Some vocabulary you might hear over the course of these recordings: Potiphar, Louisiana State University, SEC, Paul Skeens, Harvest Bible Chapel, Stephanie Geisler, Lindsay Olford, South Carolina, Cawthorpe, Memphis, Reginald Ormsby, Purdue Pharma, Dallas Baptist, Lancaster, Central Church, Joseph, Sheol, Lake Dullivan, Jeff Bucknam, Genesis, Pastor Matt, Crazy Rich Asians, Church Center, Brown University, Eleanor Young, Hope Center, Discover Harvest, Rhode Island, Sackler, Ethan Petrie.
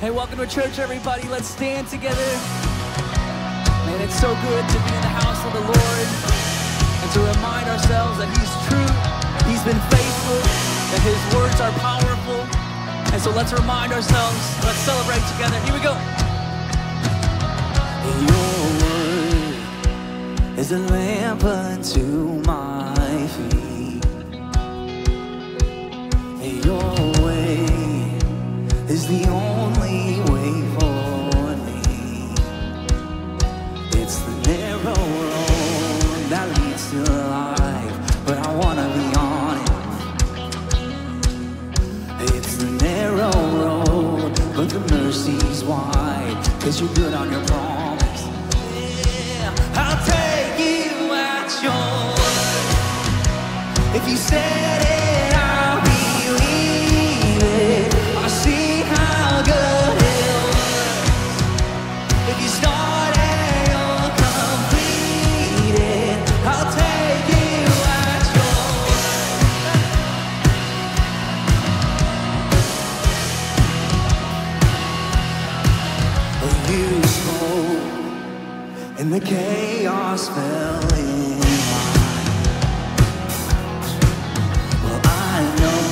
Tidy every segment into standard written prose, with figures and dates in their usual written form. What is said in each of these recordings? Hey, welcome to church, everybody. Let's stand together. Man, it's so good to be in the house of the Lord and to remind ourselves that He's true, He's been faithful, that His words are powerful. And so let's remind ourselves, let's celebrate together. Here we go. Your word is a lamp unto my feet. Your way is the only way for me. It's the narrow road that leads to life, but I want to be on it. It's the narrow road, but the mercy's wide, 'cause you're good on your promise. I'll take you at your word. If you said it, I believe it. I see how good it was. If you start it, you'll complete it. I'll take you at your word. You spoke in the cave. Fell in mine. Well, I know,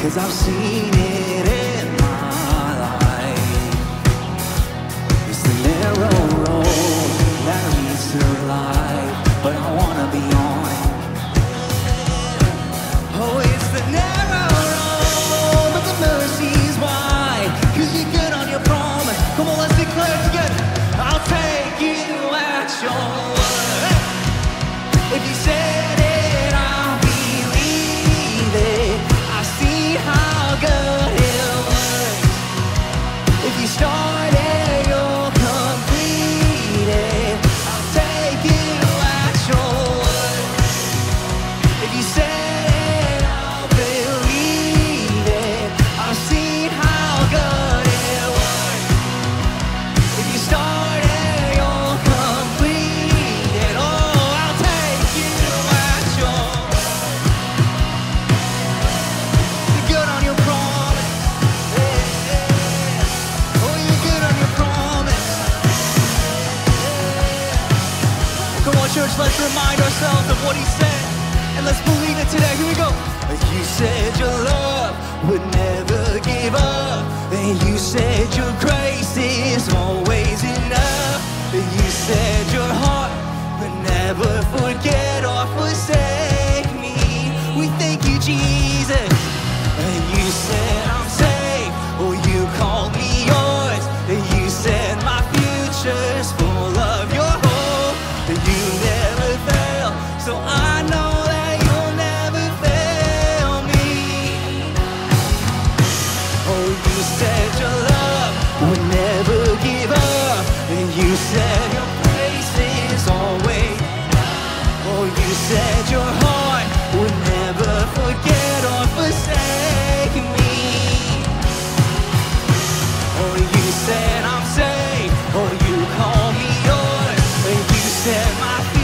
'cause I've seen it in my life. It's the narrow road that leads to life, but I wanna be on it. Oh, it's the narrow road, but the mercy's wide, 'cause you're good on your promise. Come on, let's declare it together. I'll take you at your word. If you said it, I'll believe it. I see how good it works. If you start it, you'll complete it. I'll take you at your word. If you said it, I'll believe it. I see how good it works. If you start church, let's remind ourselves of what He said, and let's believe it today. Here we go. You said your love would never give up. You said your grace is always enough. You said your heart would never forget or forsake me. We thank you, Jesus. You said I'm saved. Oh, you called me yours. You said my future's full of your hope. You never fail, so I know that you'll never fail me. Oh, you said your love would never give up, and you said your grace is always. Oh, you said your heart would never forget or forsake me. Oh, you said I'm saved. Oh, you call me yours, and you said my future.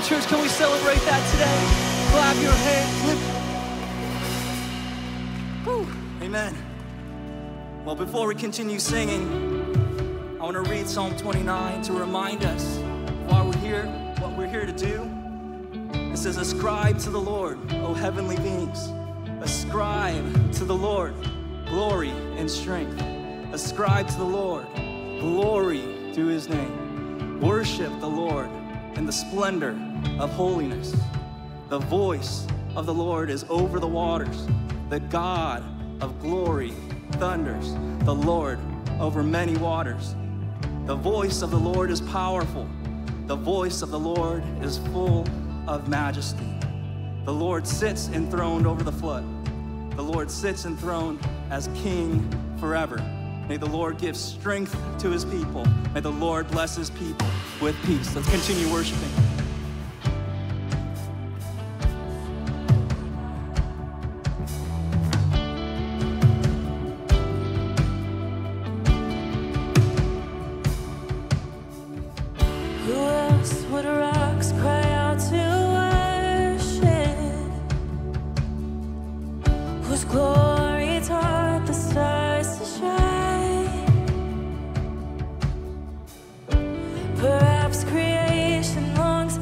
Church, can we celebrate that today? Clap your hands. Woo. Amen. Well, before we continue singing, I want to read Psalm 29 to remind us why we're here, what we're here to do. It says, ascribe to the Lord, O heavenly beings, Ascribe to the Lord glory and strength. Ascribe to the Lord glory through his name. Worship the Lord in the splendor of holiness. The voice of the Lord is over the waters. The God of glory thunders. The Lord over many waters. The voice of the Lord is powerful. The voice of the Lord is full of majesty. The Lord sits enthroned over the flood. The Lord sits enthroned as King forever. May the Lord give strength to his people. May the Lord bless his people with peace. Let's continue worshiping. Perhaps creation longs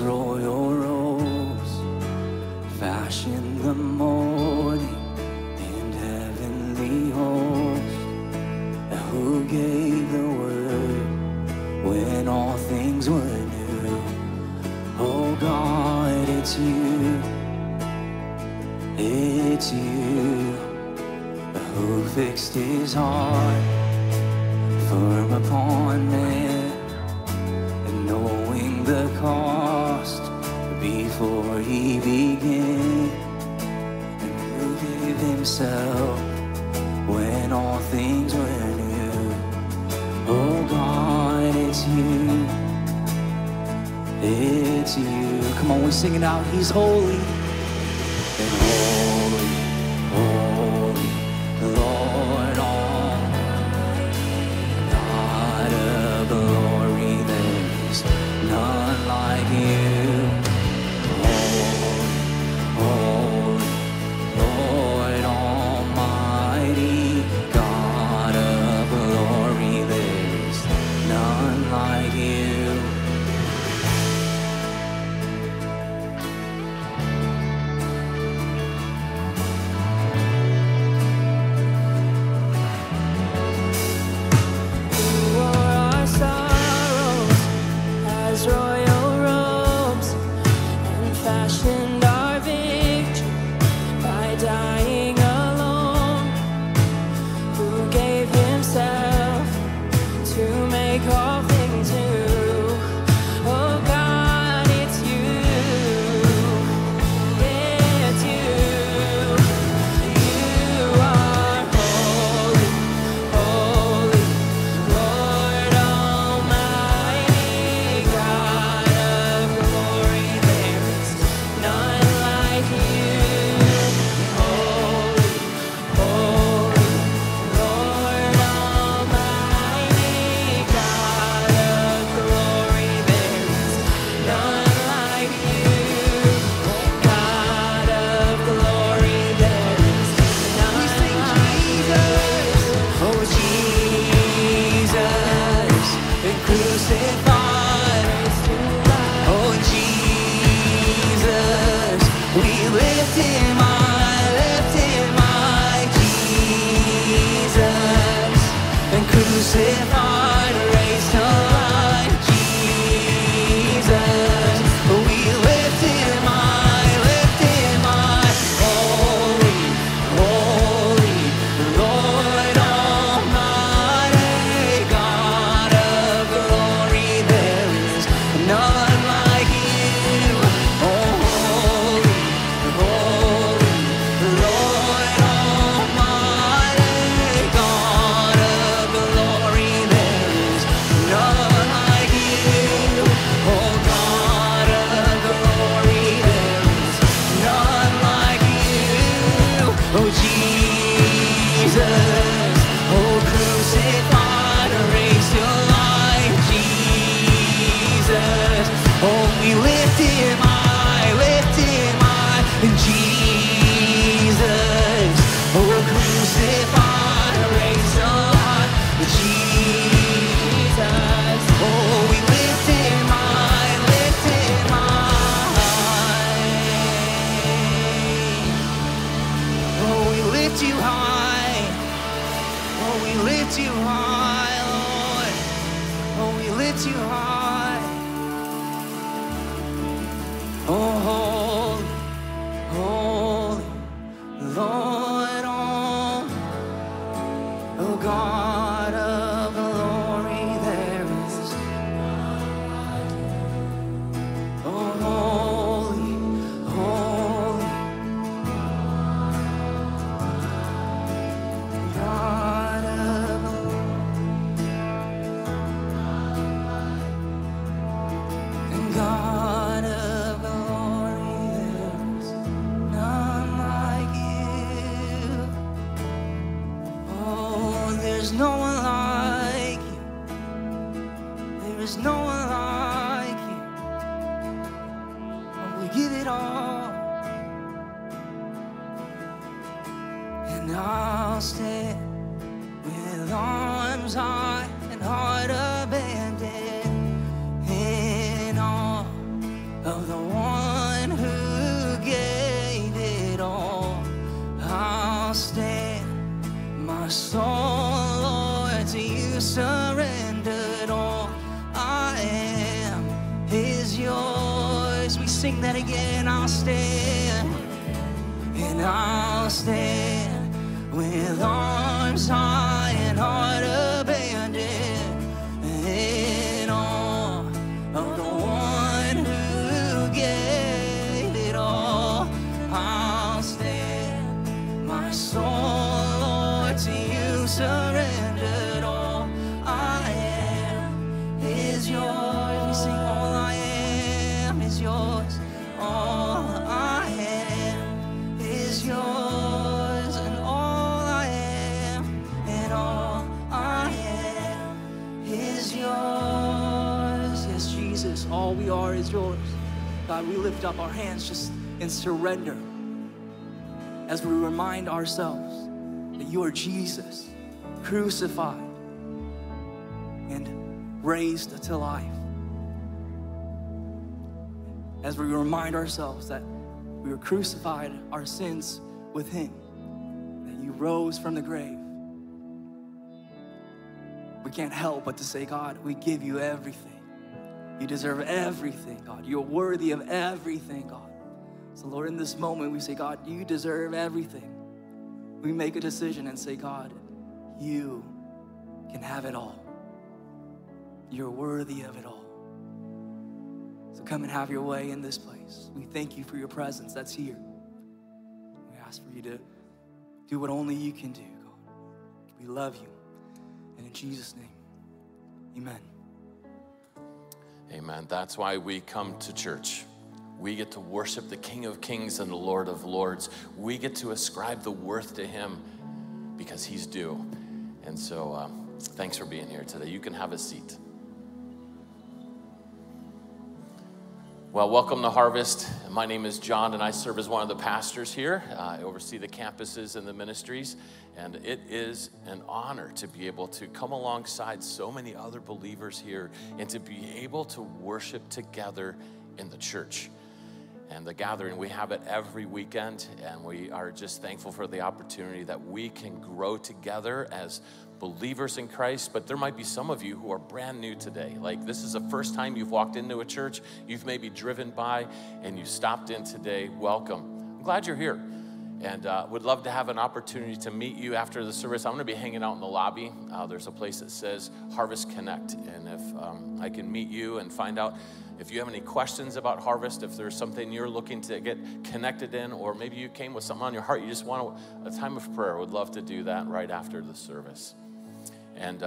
His royal robes, fashioned the morning and heavenly host, who gave the word when all things were new. Oh God, it's you, it's you, who fixed his heart firm upon man, and knowing the cost before he began, and who gave himself when all things were new. Oh God, it's you, it's you. Come on, we sing it out. He's holy and holy, holy, Lord, all God of glory, there's none like you. Holy, holy, Lord, almighty, God of glory, there's none like you. I'll stand. My soul, Lord, to you surrendered. All I am is yours. We sing that again. I'll stand, and I'll stand with arms high and heart abandoned in awe of the one who gave it all. I'll stand, my soul, Lord, to you surrendered. All I am is yours. We sing, all I am is yours. All I am is yours. All we are is yours. God, we lift up our hands just in surrender as we remind ourselves that you are Jesus, crucified and raised to life. As we remind ourselves that we were crucified our sins with him, that you rose from the grave. We can't help but to say, God, we give you everything. You deserve everything, God. You're worthy of everything, God. So, Lord, in this moment, we say, God, you deserve everything. We make a decision and say, God, you can have it all. You're worthy of it all. So come and have your way in this place. We thank you for your presence that's here. We ask for you to do what only you can do, God. We love you. And in Jesus' name, amen. Amen. That's why we come to church. We get to worship the King of Kings and the Lord of Lords. We get to ascribe the worth to him because he's due. And so thanks for being here today. You can have a seat. Well, welcome to Harvest. My name is John, and I serve as one of the pastors here. I oversee the campuses and the ministries, and it is an honor to be able to come alongside so many other believers here and to be able to worship together in the church. And the gathering, we have it every weekend, and we are just thankful for the opportunity that we can grow together as believers in Christ. But there might be some of you who are brand new today. Like, this is the first time you've walked into a church. You've maybe driven by and you stopped in today. Welcome. I'm glad you're here, and would love to have an opportunity to meet you after the service. I'm gonna be hanging out in the lobby. There's a place that says Harvest Connect, and if I can meet you and find out if you have any questions about Harvest, if there's something you're looking to get connected in, or maybe you came with something on your heart, you just want a time of prayer, would love to do that right after the service. And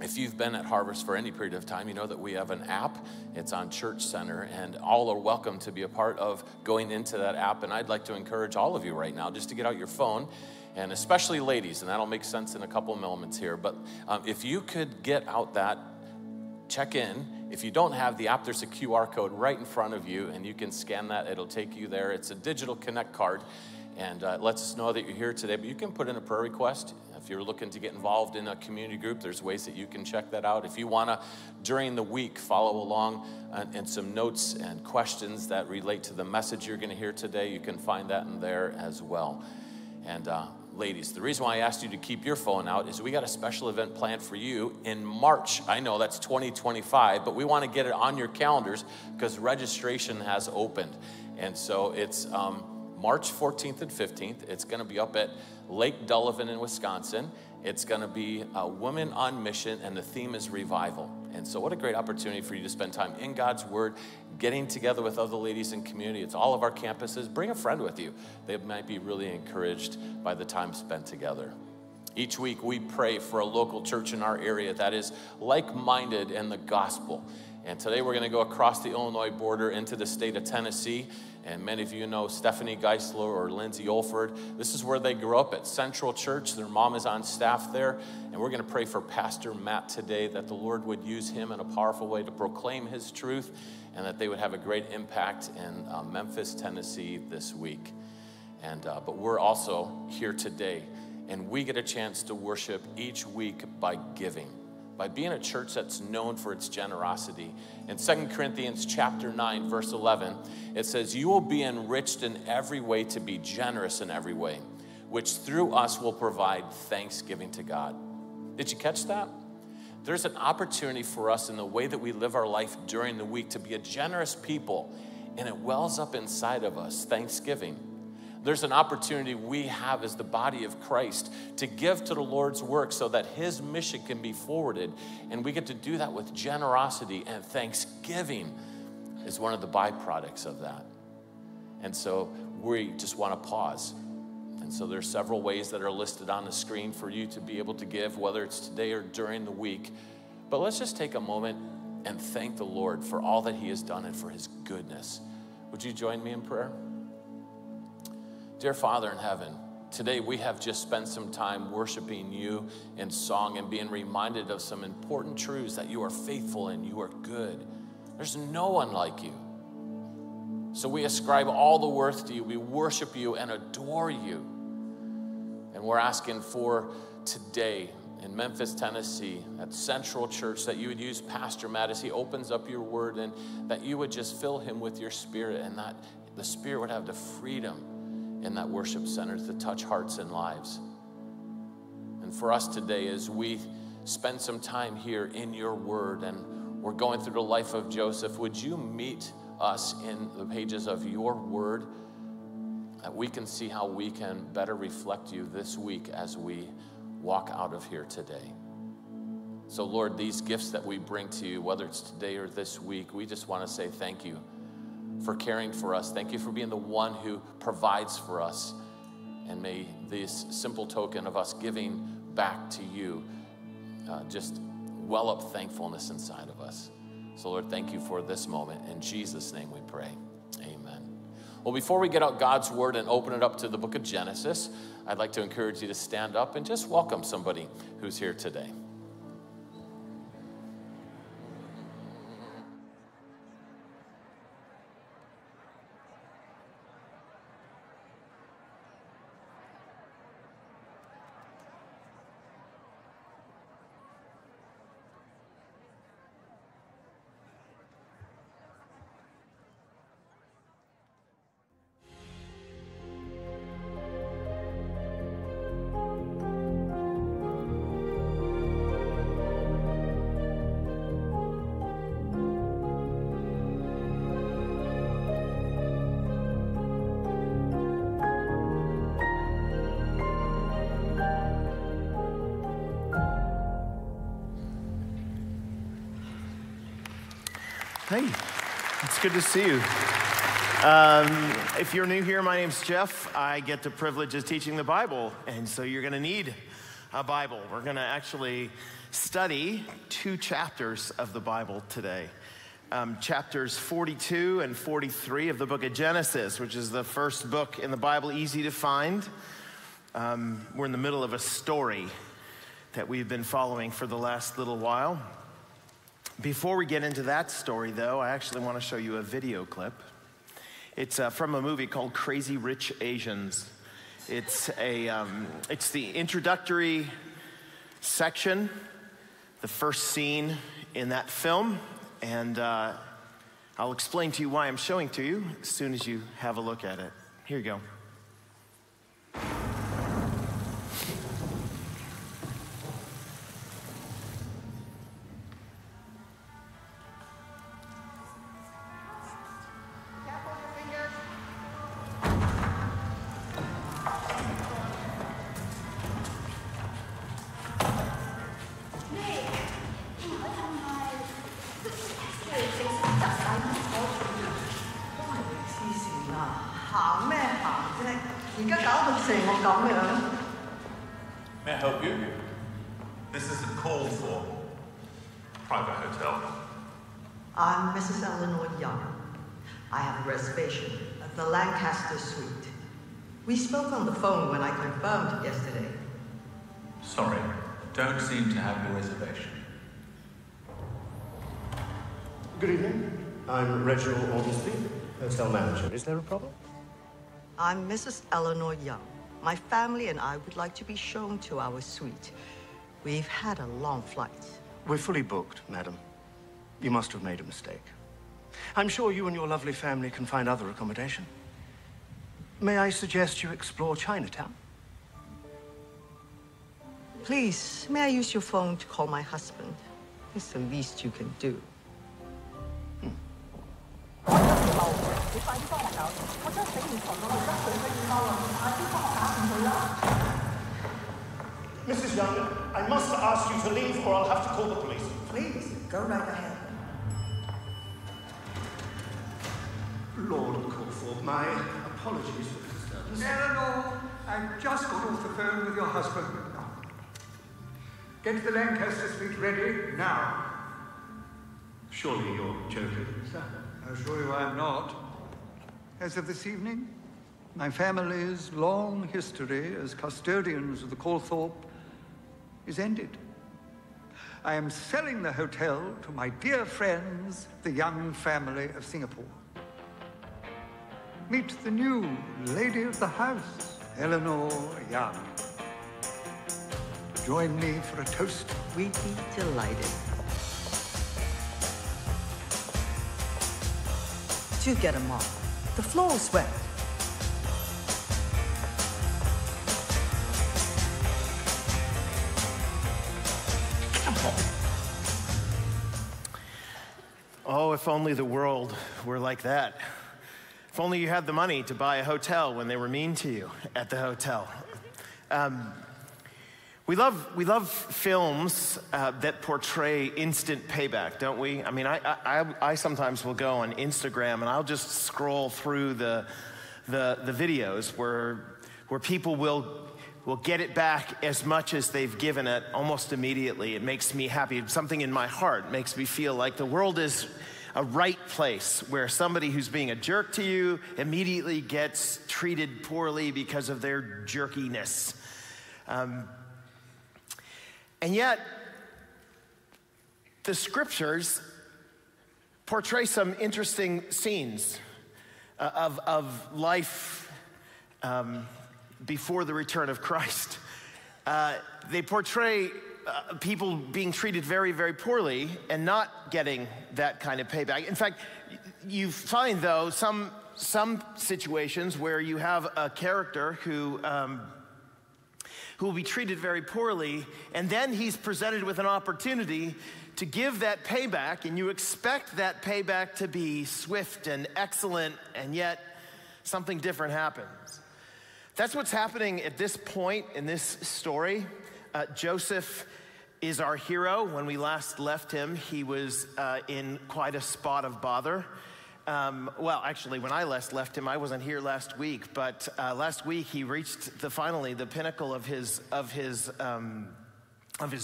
if you've been at Harvest for any period of time, you know that we have an app. It's on Church Center, and all are welcome to be a part of going into that app. And I'd like to encourage all of you right now just to get out your phone, and especially ladies, and that'll make sense in a couple of moments here. But if you could get out that, check in. If you don't have the app, there's a QR code right in front of you, and you can scan that. It'll take you there. It's a digital Connect card, and it lets us know that you're here today. But you can put in a prayer request. If you're looking to get involved in a community group, there's ways that you can check that out. If you want to, during the week, follow along and some notes and questions that relate to the message you're going to hear today, you can find that in there as well. And ladies, the reason why I asked you to keep your phone out is we got a special event planned for you in March. I know that's 2025, but we want to get it on your calendars because registration has opened. And so it's March 14th and 15th. It's going to be up at Lake Dullivan in Wisconsin. It's going to be a Women on Mission, and the theme is revival. And so what a great opportunity for you to spend time in God's Word, getting together with other ladies in community. It's all of our campuses. Bring a friend with you. They might be really encouraged by the time spent together. Each week we pray for a local church in our area that is like-minded in the gospel. And today we're going to go across the Illinois border into the state of Tennessee. And many of you know Stephanie Geisler or Lindsay Olford. This is where they grew up, at Central Church. Their mom is on staff there. And we're going to pray for Pastor Matt today, that the Lord would use him in a powerful way to proclaim his truth, and that they would have a great impact in Memphis, Tennessee this week. And but we're also here today, and we get a chance to worship each week by giving, by being a church that's known for its generosity. In 2 Corinthians chapter 9, verse 11, it says, "You will be enriched in every way to be generous in every way. which through us will provide thanksgiving to God. Did you catch that? There's an opportunity for us in the way that we live our life during the week to be a generous people, and it wells up inside of us, thanksgiving. There's an opportunity we have as the body of Christ to give to the Lord's work so that his mission can be forwarded, and we get to do that with generosity, and thanksgiving is one of the byproducts of that. And so we just want to pause. And so there's several ways that are listed on the screen for you to be able to give, whether it's today or during the week. But let's just take a moment and thank the Lord for all that he has done and for his goodness. Would you join me in prayer? Dear Father in heaven, today we have just spent some time worshiping you in song and being reminded of some important truths that you are faithful and you are good. There's no one like you. So we ascribe all the worth to you. We worship you and adore you. And we're asking for today in Memphis, Tennessee, at Central Church, that you would use Pastor Matt as he opens up your word, and that you would just fill him with your spirit, and that the spirit would have the freedom in that worship center to touch hearts and lives. And for us today, as we spend some time here in your word and we're going through the life of Joseph, would you meet us in the pages of your word, that we can see how we can better reflect you this week as we walk out of here today. So Lord, these gifts that we bring to you, whether it's today or this week, we just want to say thank you for caring for us. Thank you for being the one who provides for us. And may this simple token of us giving back to you just well up thankfulness inside of us. So Lord, thank you for this moment. In Jesus' name we pray, amen. Well, before we get out God's word and open it up to the book of Genesis, I'd like to encourage you to stand up and just welcome somebody who's here today. Hey, it's good to see you. If you're new here, my name's Jeff. I get the privilege of teaching the Bible, and so you're going to need a Bible. We're going to actually study two chapters of the Bible today. Chapters 42 and 43 of the book of Genesis, which is the first book in the Bible, easy to find. We're in the middle of a story that we've been following for the last little while. Before we get into that story, though, I actually want to show you a video clip. It's from a movie called Crazy Rich Asians. It's the introductory section, the first scene in that film, and I'll explain to you why I'm showing to you as soon as you have a look at it. Here you go. May I help you? This isn't called for. Private hotel. I'm Mrs. Eleanor Young. I have a reservation at the Lancaster suite. We spoke on the phone when I confirmed yesterday. Sorry, don't seem to have a reservation. Good evening. I'm Reginald Ormsby, hotel manager. Is there a problem? I'm Mrs. Eleanor Young. My family and I would like to be shown to our suite. We've had a long flight. We're fully booked, madam. You must have made a mistake. I'm sure you and your lovely family can find other accommodation. May I suggest you explore Chinatown? Please, may I use your phone to call my husband? It's the least you can do. Mrs. Young, I must ask you to leave or I'll have to call the police. Please, go right ahead. Lord Cawthorpe, my apologies for the disturbance. Eleanor, I've just got off the phone with your husband. Get the Lancaster suite ready now. Surely you're joking, sir. I'll show you I'm not. As of this evening, my family's long history as custodians of the Cawthorpe is ended. I am selling the hotel to my dear friends, the Young family of Singapore. Meet the new lady of the house, Eleanor Young. Join me for a toast. We'd be delighted. Do get 'em off. The floor is wet. Oh, if only the world were like that. If only you had the money to buy a hotel when they were mean to you at the hotel. We love films that portray instant payback, don't we? I mean, I sometimes will go on Instagram and I'll just scroll through the videos where people will get it back as much as they've given it almost immediately. It makes me happy. Something in my heart makes me feel like the world is a right place where somebody who's being a jerk to you immediately gets treated poorly because of their jerkiness. And yet, the scriptures portray some interesting scenes of life before the return of Christ. They portray people being treated very, very poorly and not getting that kind of payback. In fact, you find, though, some situations where you have a character who will be treated very poorly, and then he's presented with an opportunity to give that payback, and you expect that payback to be swift and excellent, and yet something different happens. That's what's happening at this point in this story. Joseph is our hero. When we last left him, he was in quite a spot of bother. Well, actually, when I last left him, I wasn't here last week, but last week he reached finally the pinnacle of his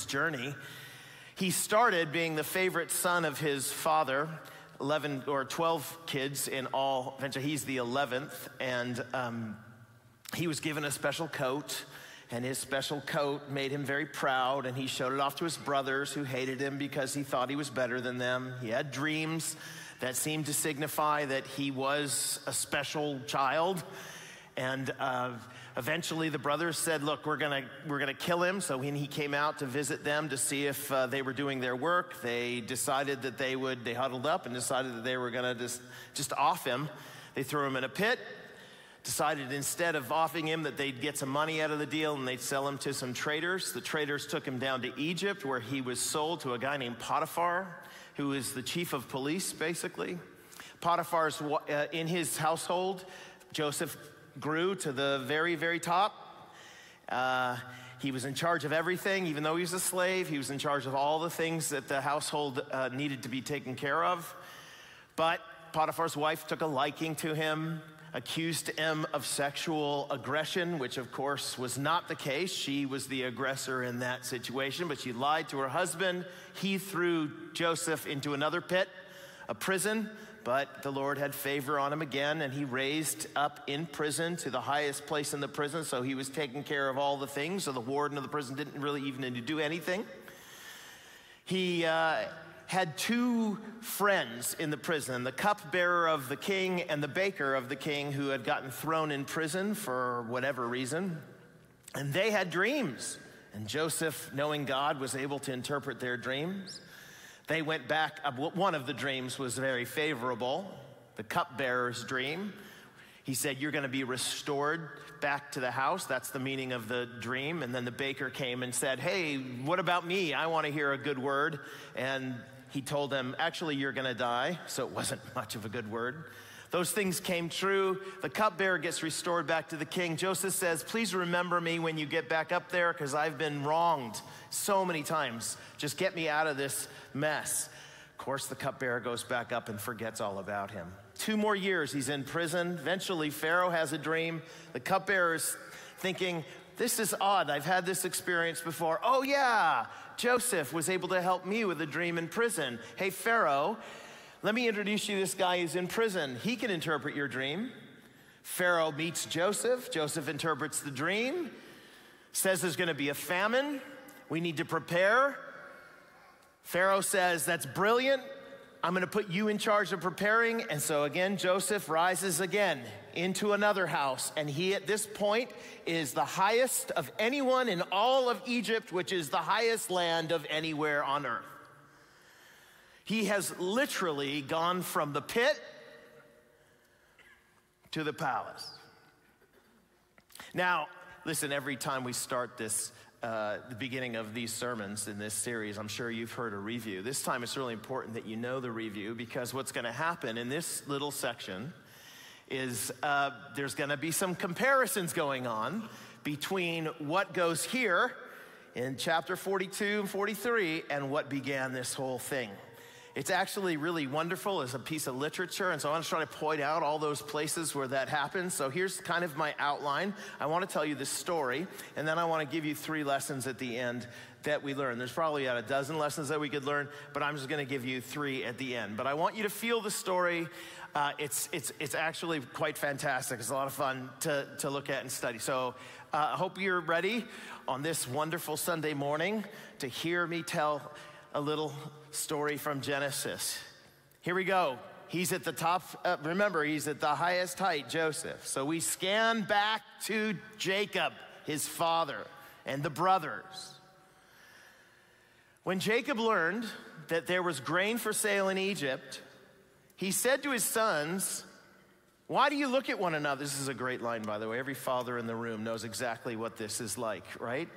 journey. He started being the favorite son of his father, 11 or 12 kids in all. Eventually, he's the 11th, and he was given a special coat, and his special coat made him very proud, and he showed it off to his brothers who hated him because he thought he was better than them. He had dreams that seemed to signify that he was a special child. And eventually the brothers said, look, we're gonna kill him. So when he came out to visit them to see if they were doing their work, they decided that they huddled up and decided that they were gonna just off him. They threw him in a pit, decided instead of offing him that they'd get some money out of the deal and they'd sell him to some traders. The traders took him down to Egypt where he was sold to a guy named Potiphar, who is the chief of police, basically. Potiphar's, in his household, Joseph grew to the very, very top. He was in charge of everything. Even though he was a slave, he was in charge of all the things that the household needed to be taken care of. But Potiphar's wife took a liking to him, accused him of sexual aggression, which of course was not the case. She was the aggressor in that situation, but she lied to her husband. He threw Joseph into another pit, a prison, but the Lord had favor on him again, and he raised up in prison to the highest place in the prison, so he was taking care of all the things, so the warden of the prison didn't really even need to do anything. He had two friends in the prison, the cupbearer of the king and the baker of the king, who had gotten thrown in prison for whatever reason. And they had dreams. And Joseph, knowing God, was able to interpret their dreams. They went back. One of the dreams was very favorable, the cupbearer's dream. He said, you're going to be restored back to the house. That's the meaning of the dream. And then the baker came and said, hey, what about me? I want to hear a good word. And he told them, actually, you're going to die. So it wasn't much of a good word. Those things came true. The cupbearer gets restored back to the king. Joseph says, please remember me when you get back up there because I've been wronged so many times. Just get me out of this mess. Of course, the cupbearer goes back up and forgets all about him. 2 more years, he's in prison. Eventually, Pharaoh has a dream. The cupbearer is thinking, this is odd. I've had this experience before. Oh, yeah, Joseph was able to help me with a dream in prison. Hey, Pharaoh, let me introduce you to this guy who's in prison. He can interpret your dream. Pharaoh meets Joseph. Joseph interprets the dream, says there's going to be a famine. We need to prepare. Pharaoh says, that's brilliant. I'm going to put you in charge of preparing. And so again, Joseph rises again into another house. And he, at this point, is the highest of anyone in all of Egypt, which is the highest land of anywhere on earth. He has literally gone from the pit to the palace. Now, listen, every time we start this, the beginning of these sermons in this series, I'm sure you've heard a review. This time it's really important that you know the review because what's going to happen in this little section is there's going to be some comparisons going on between what goes here in chapter 42 and 43 and what began this whole thing. It's actually really wonderful as a piece of literature, and so I want to try to point out all those places where that happens. So here's kind of my outline. I want to tell you this story, and then I want to give you 3 lessons at the end that we learn. There's probably about a dozen lessons that we could learn, but I'm just going to give you 3 at the end. But I want you to feel the story. It's actually quite fantastic. It's a lot of fun to look at and study. So I hope you're ready on this wonderful Sunday morning to hear me tell a little story from Genesis. Here we go. He's at the top. Remember, he's at the highest height, Joseph. So we scan back to Jacob, his father, and the brothers. When Jacob learned that there was grain for sale in Egypt, he said to his sons, why do you look at one another? This is a great line, by the way. Every father in the room knows exactly what this is like, right?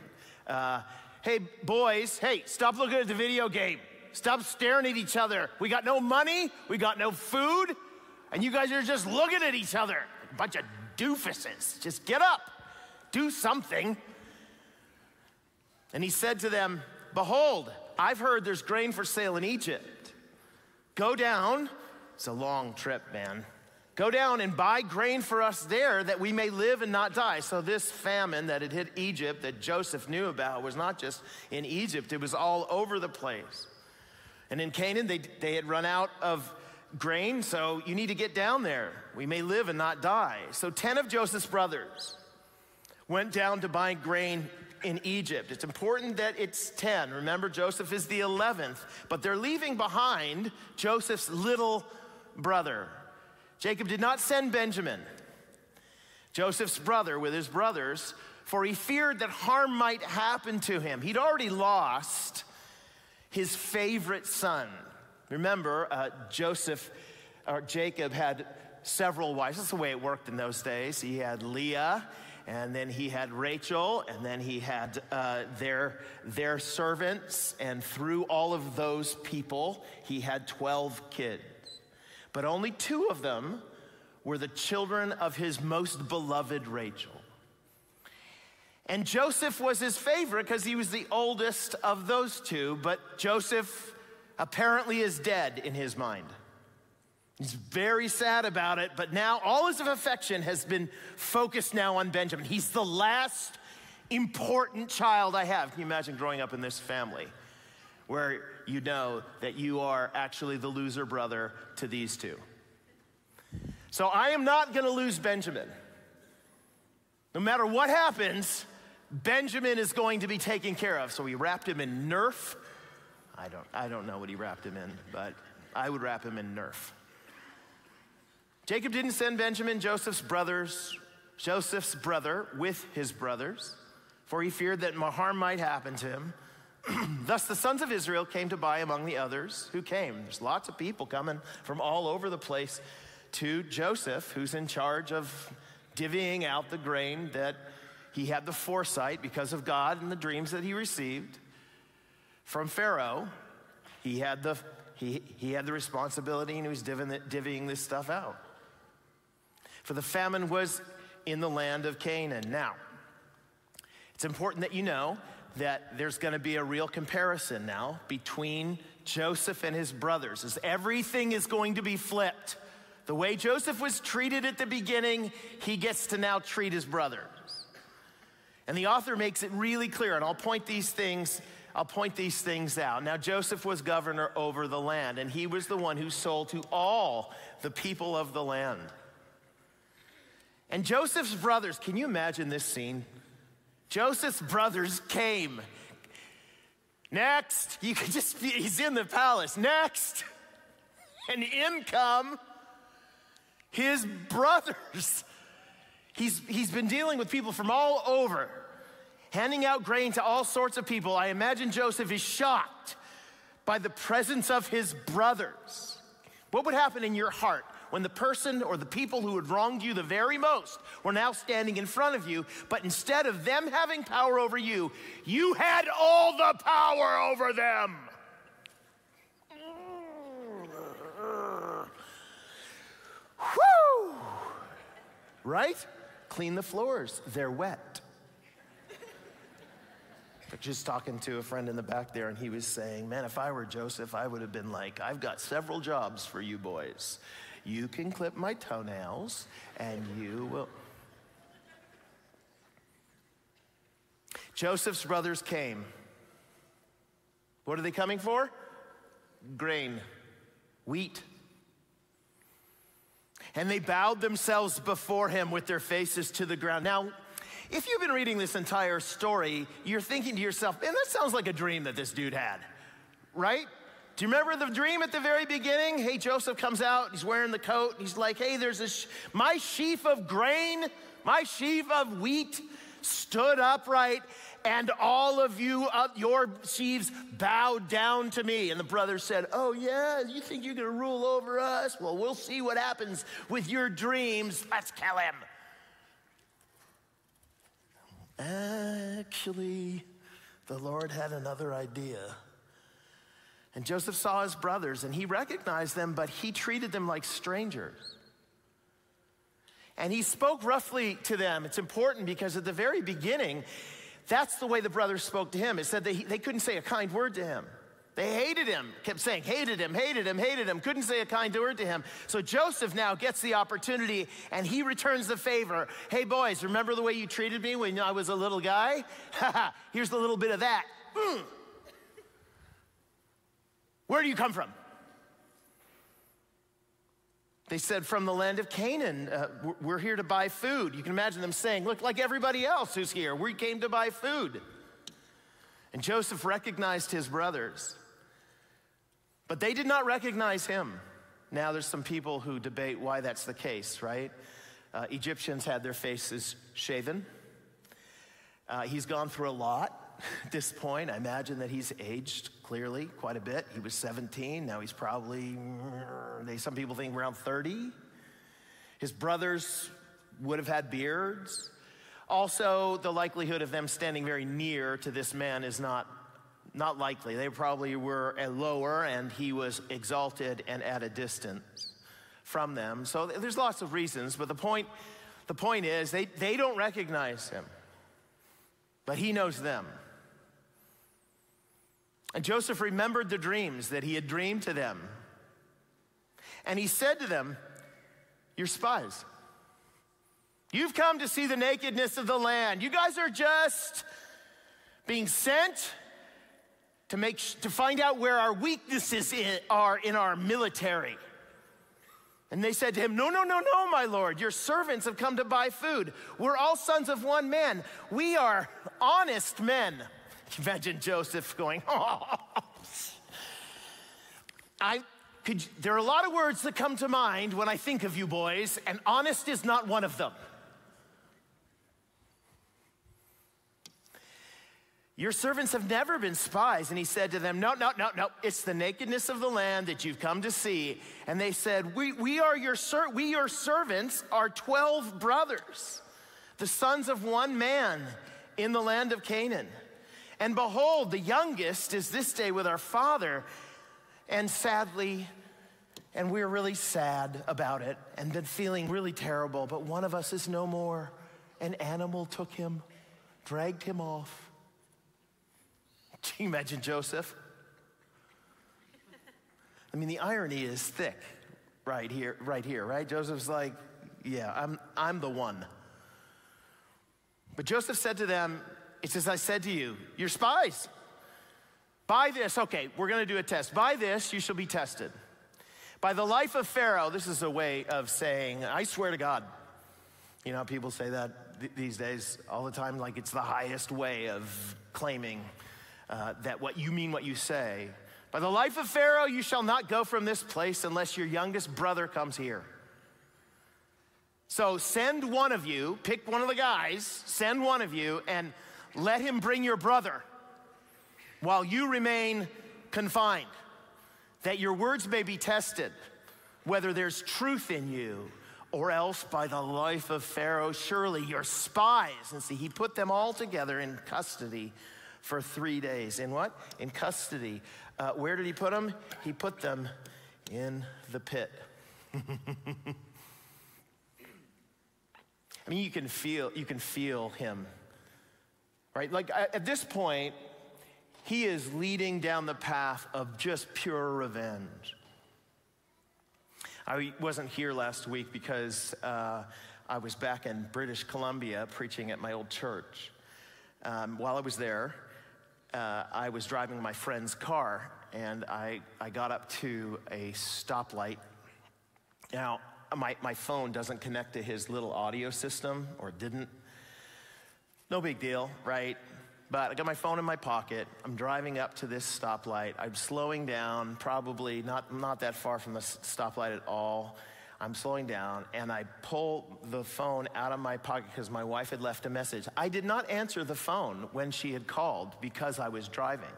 Hey, boys, hey, stop looking at the video game. Stop staring at each other. We got no money, we got no food, and you guys are just looking at each other. A bunch of doofuses. Just get up, do something. And he said to them, behold, I've heard there's grain for sale in Egypt. Go down, it's a long trip, man. Go down and buy grain for us there that we may live and not die. So this famine that had hit Egypt that Joseph knew about was not just in Egypt. It was all over the place. And in Canaan, they had run out of grain, so you need to get down there. We may live and not die. So 10 of Joseph's brothers went down to buy grain in Egypt. It's important that it's 10. Remember, Joseph is the 11th. But they're leaving behind Joseph's little brother. Jacob did not send Benjamin, Joseph's brother, with his brothers, for he feared that harm might happen to him. He'd already lost his favorite son. Remember, Joseph, or Jacob, had several wives. That's the way it worked in those days. He had Leah, and then he had Rachel, and then he had their servants. And through all of those people, he had 12 kids. But only 2 of them were the children of his most beloved Rachel. And Joseph was his favorite because he was the oldest of those 2, but Joseph apparently is dead in his mind. He's very sad about it, but now all his affection has been focused now on Benjamin. He's the last important child I have. Can you imagine growing up in this family where you know that you are actually the loser brother to these 2. So I am not going to lose Benjamin. No matter what happens, Benjamin is going to be taken care of. So we wrapped him in Nerf. I don't know what he wrapped him in, but I would wrap him in Nerf. Jacob didn't send Benjamin, Joseph's brother with his brothers, for he feared that harm might happen to him. Thus the sons of Israel came to buy among the others who came. There's lots of people coming from all over the place to Joseph, who's in charge of divvying out the grain that he had the foresight because of God and the dreams that he received. From Pharaoh, he had the responsibility, and he was divvying this stuff out. For the famine was in the land of Canaan. Now, it's important that you know that there's going to be a real comparison now between Joseph and his brothers, as everything is going to be flipped. The way Joseph was treated at the beginning, he gets to now treat his brothers. And the author makes it really clear, and I'll point these things out. Now, Joseph was governor over the land, and he was the one who sold to all the people of the land. And Joseph's brothers, can you imagine this scene? Joseph's brothers came. Next, you could just be, he's in the palace. Next, and in come his brothers. He's been dealing with people from all over, handing out grain to all sorts of people. I imagine Joseph is shocked by the presence of his brothers. What would happen in your heart when the person or the people who had wronged you the very most were now standing in front of you, but instead of them having power over you, you had all the power over them? Whoo! Right? Clean the floors, they're wet. But just talking to a friend in the back there, and he was saying, man, if I were Joseph, I would have been like, I've got several jobs for you boys. You can clip my toenails, and you will. Joseph's brothers came. What are they coming for? Grain, wheat. And they bowed themselves before him with their faces to the ground. Now, if you've been reading this entire story, you're thinking to yourself, man, that sounds like a dream that this dude had, right? Do you remember the dream at the very beginning? Hey, Joseph comes out, he's wearing the coat, and he's like, hey, there's this, my sheaf of grain, my sheaf of wheat stood upright, and all of you, your sheaves bowed down to me. And the brothers said, oh yeah, you think you're gonna rule over us? Well, we'll see what happens with your dreams. Let's kill him. Actually, the Lord had another idea. And Joseph saw his brothers, and he recognized them, but he treated them like strangers. And he spoke roughly to them. It's important because at the very beginning, that's the way the brothers spoke to him. It said they couldn't say a kind word to him. They hated him, kept saying, hated him, couldn't say a kind word to him. So Joseph now gets the opportunity, and he returns the favor. Hey, boys, remember the way you treated me when I was a little guy? Here's a little bit of that. Where do you come from? They said, from the land of Canaan. We're here to buy food. You can imagine them saying, look, like everybody else who's here, we came to buy food. And Joseph recognized his brothers, but they did not recognize him. Now there's some people who debate why that's the case, right? Egyptians had their faces shaven. He's gone through a lot at this point. I imagine that he's aged clearly quite a bit. He was 17, now he's probably, some people think around 30. His brothers would have had beards. Also, the likelihood of them standing very near to this man is not likely. They probably were lower, and he was exalted and at a distance from them. So there's lots of reasons, but the point is they don't recognize him, but he knows them. And Joseph remembered the dreams that he had dreamed to them. And he said to them, you're spies. You've come to see the nakedness of the land. You guys are just being sent to find out where our weaknesses are in our military. And they said to him, no, my lord. Your servants have come to buy food. We're all sons of one man. We are honest men. Imagine Joseph going, oh. There are a lot of words that come to mind when I think of you boys, and honest is not one of them. Your servants have never been spies. And he said to them, no. It's the nakedness of the land that you've come to see. And they said, we your servants are 12 brothers, the sons of one man in the land of Canaan. And behold, the youngest is this day with our father. And sadly, and we're really sad about it and been feeling really terrible, but one of us is no more. An animal took him, dragged him off. Can you imagine Joseph? I mean, the irony is thick right here, right? Joseph's like, yeah, I'm the one. But Joseph said to them, it's as I said to you, you're spies. By this, okay, we're gonna do a test. By this, you shall be tested. By the life of Pharaoh, this is a way of saying, I swear to God. You know, people say that these days all the time, like it's the highest way of claiming that what you mean, what you say. By the life of Pharaoh, you shall not go from this place unless your youngest brother comes here. So send one of you, pick one of the guys, send one of you, and let him bring your brother while you remain confined, that your words may be tested, whether there's truth in you, or else by the life of Pharaoh, surely you're spies. And see, he put them all together in custody for 3 days. In what? In custody. Where did he put them? He put them in the pit. I mean, you can feel him, right? Like at this point, he is leading down the path of just pure revenge. I wasn't here last week because I was back in British Columbia preaching at my old church. While I was there, I was driving my friend's car, and I got up to a stoplight. Now, my phone doesn't connect to his little audio system, or didn't. No big deal, right? But I got my phone in my pocket. I'm driving up to this stoplight. I'm slowing down, probably not that far from the stoplight at all. I'm slowing down, and I pull the phone out of my pocket because my wife had left a message. I did not answer the phone when she had called because I was driving.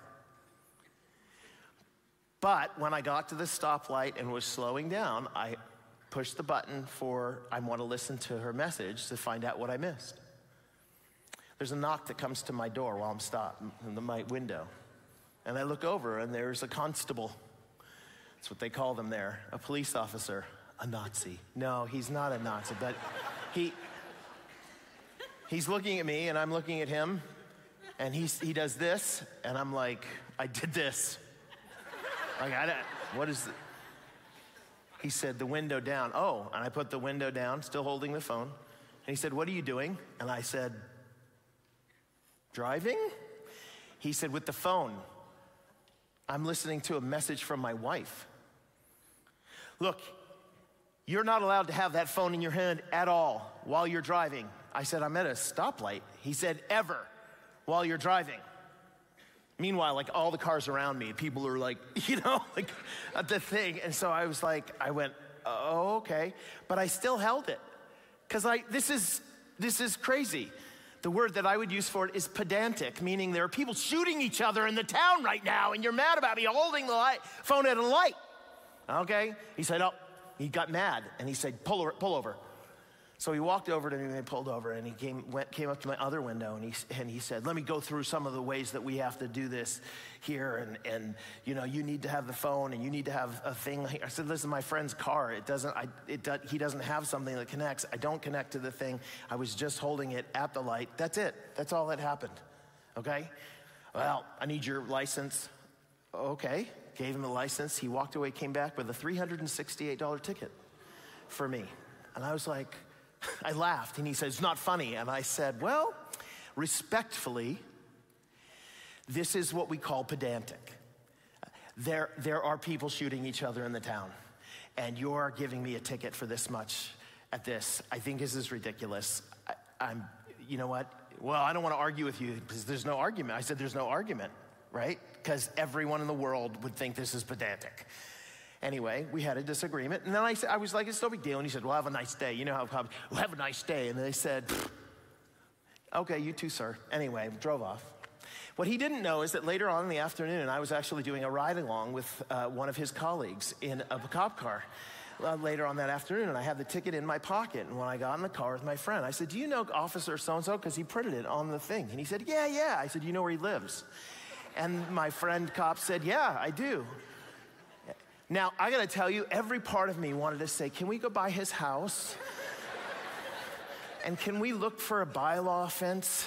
But when I got to the stoplight and was slowing down, I pushed the button for I want to listen to her message to find out what I missed. There's a knock that comes to my door while I'm stopped in my window. And I look over, and there's a constable. That's what they call them there, a police officer, a Nazi. No, he's not a Nazi, but he's looking at me, and I'm looking at him, and he does this, and I'm like, I did this. Like, what is this? He said, the window down. Oh, and I put the window down, still holding the phone. And he said, what are you doing? And I said, driving? He said, with the phone. I'm listening to a message from my wife. Look, you're not allowed to have that phone in your hand at all while you're driving. I said, I'm at a stoplight. He said, ever, while you're driving. Meanwhile, like all the cars around me, people are like, you know, like the thing. And so I was like, I went, oh, okay. But I still held it. Because this is crazy. The word that I would use for it is pedantic, meaning there are people shooting each other in the town right now, and you're mad about me holding the phone at a light. Okay? He said, oh, he got mad, and he said, pull over. So he walked over to me, and they pulled over, and he came up to my other window, and he said, let me go through some of the ways that we have to do this here, and you know, you need to have the phone, and you need to have a thing. I said, listen, my friend's car, he doesn't have something that connects. I don't connect to the thing. I was just holding it at the light. That's it. That's all that happened, okay? Well, I need your license. Okay, gave him the license. He walked away, came back with a $368 ticket for me, and I was like, I laughed, and he said, it's not funny. And I said, well, respectfully, this is what we call pedantic. There are people shooting each other in the town, and you're giving me a ticket for this much at this. I think this is ridiculous. I'm, you know what? Well, I don't want to argue with you because there's no argument. I said, there's no argument, right? Because everyone in the world would think this is pedantic. Anyway, we had a disagreement, and then I was like, it's no big deal, and he said, well, have a nice day. You know how, well, have a nice day, and they said, okay, you too, sir. Anyway, drove off. What he didn't know is that later on in the afternoon, I was actually doing a ride-along with one of his colleagues in a cop car later on that afternoon, and I had the ticket in my pocket. And when I got in the car with my friend, I said, "Do you know Officer so-and-so? Because he printed it on the thing." And he said, "Yeah, yeah." I said, "Do you know where he lives?" And my friend cop said, "Yeah, I do." Now, I gotta tell you, every part of me wanted to say, "Can we go by his house? And can we look for a bylaw offense?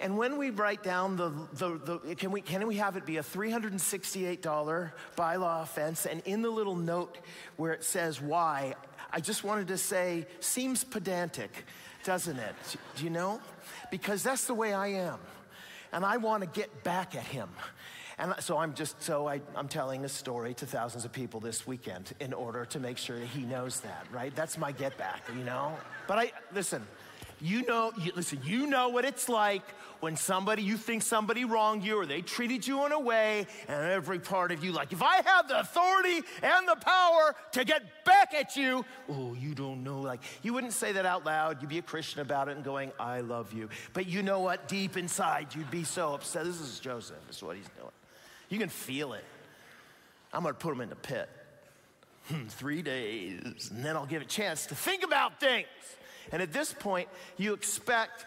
And when we write down can we have it be a $368 bylaw offense? And in the little note where it says why, I just wanted to say, seems pedantic, doesn't it? Do you know? Because that's the way I am. And I want to get back at him. And so I'm telling a story to thousands of people this weekend in order to make sure that he knows that, right? That's my get back, you know? But you know what it's like when you think somebody wronged you or they treated you in a way, and every part of you like, if I have the authority and the power to get back at you, oh, you don't know, like, you wouldn't say that out loud. You'd be a Christian about it and going, I love you. But you know what? Deep inside, you'd be so upset. This is Joseph, is what he's doing. You can feel it. I'm gonna put him in the pit. 3 days, and then I'll give a chance to think about things. And at this point, you expect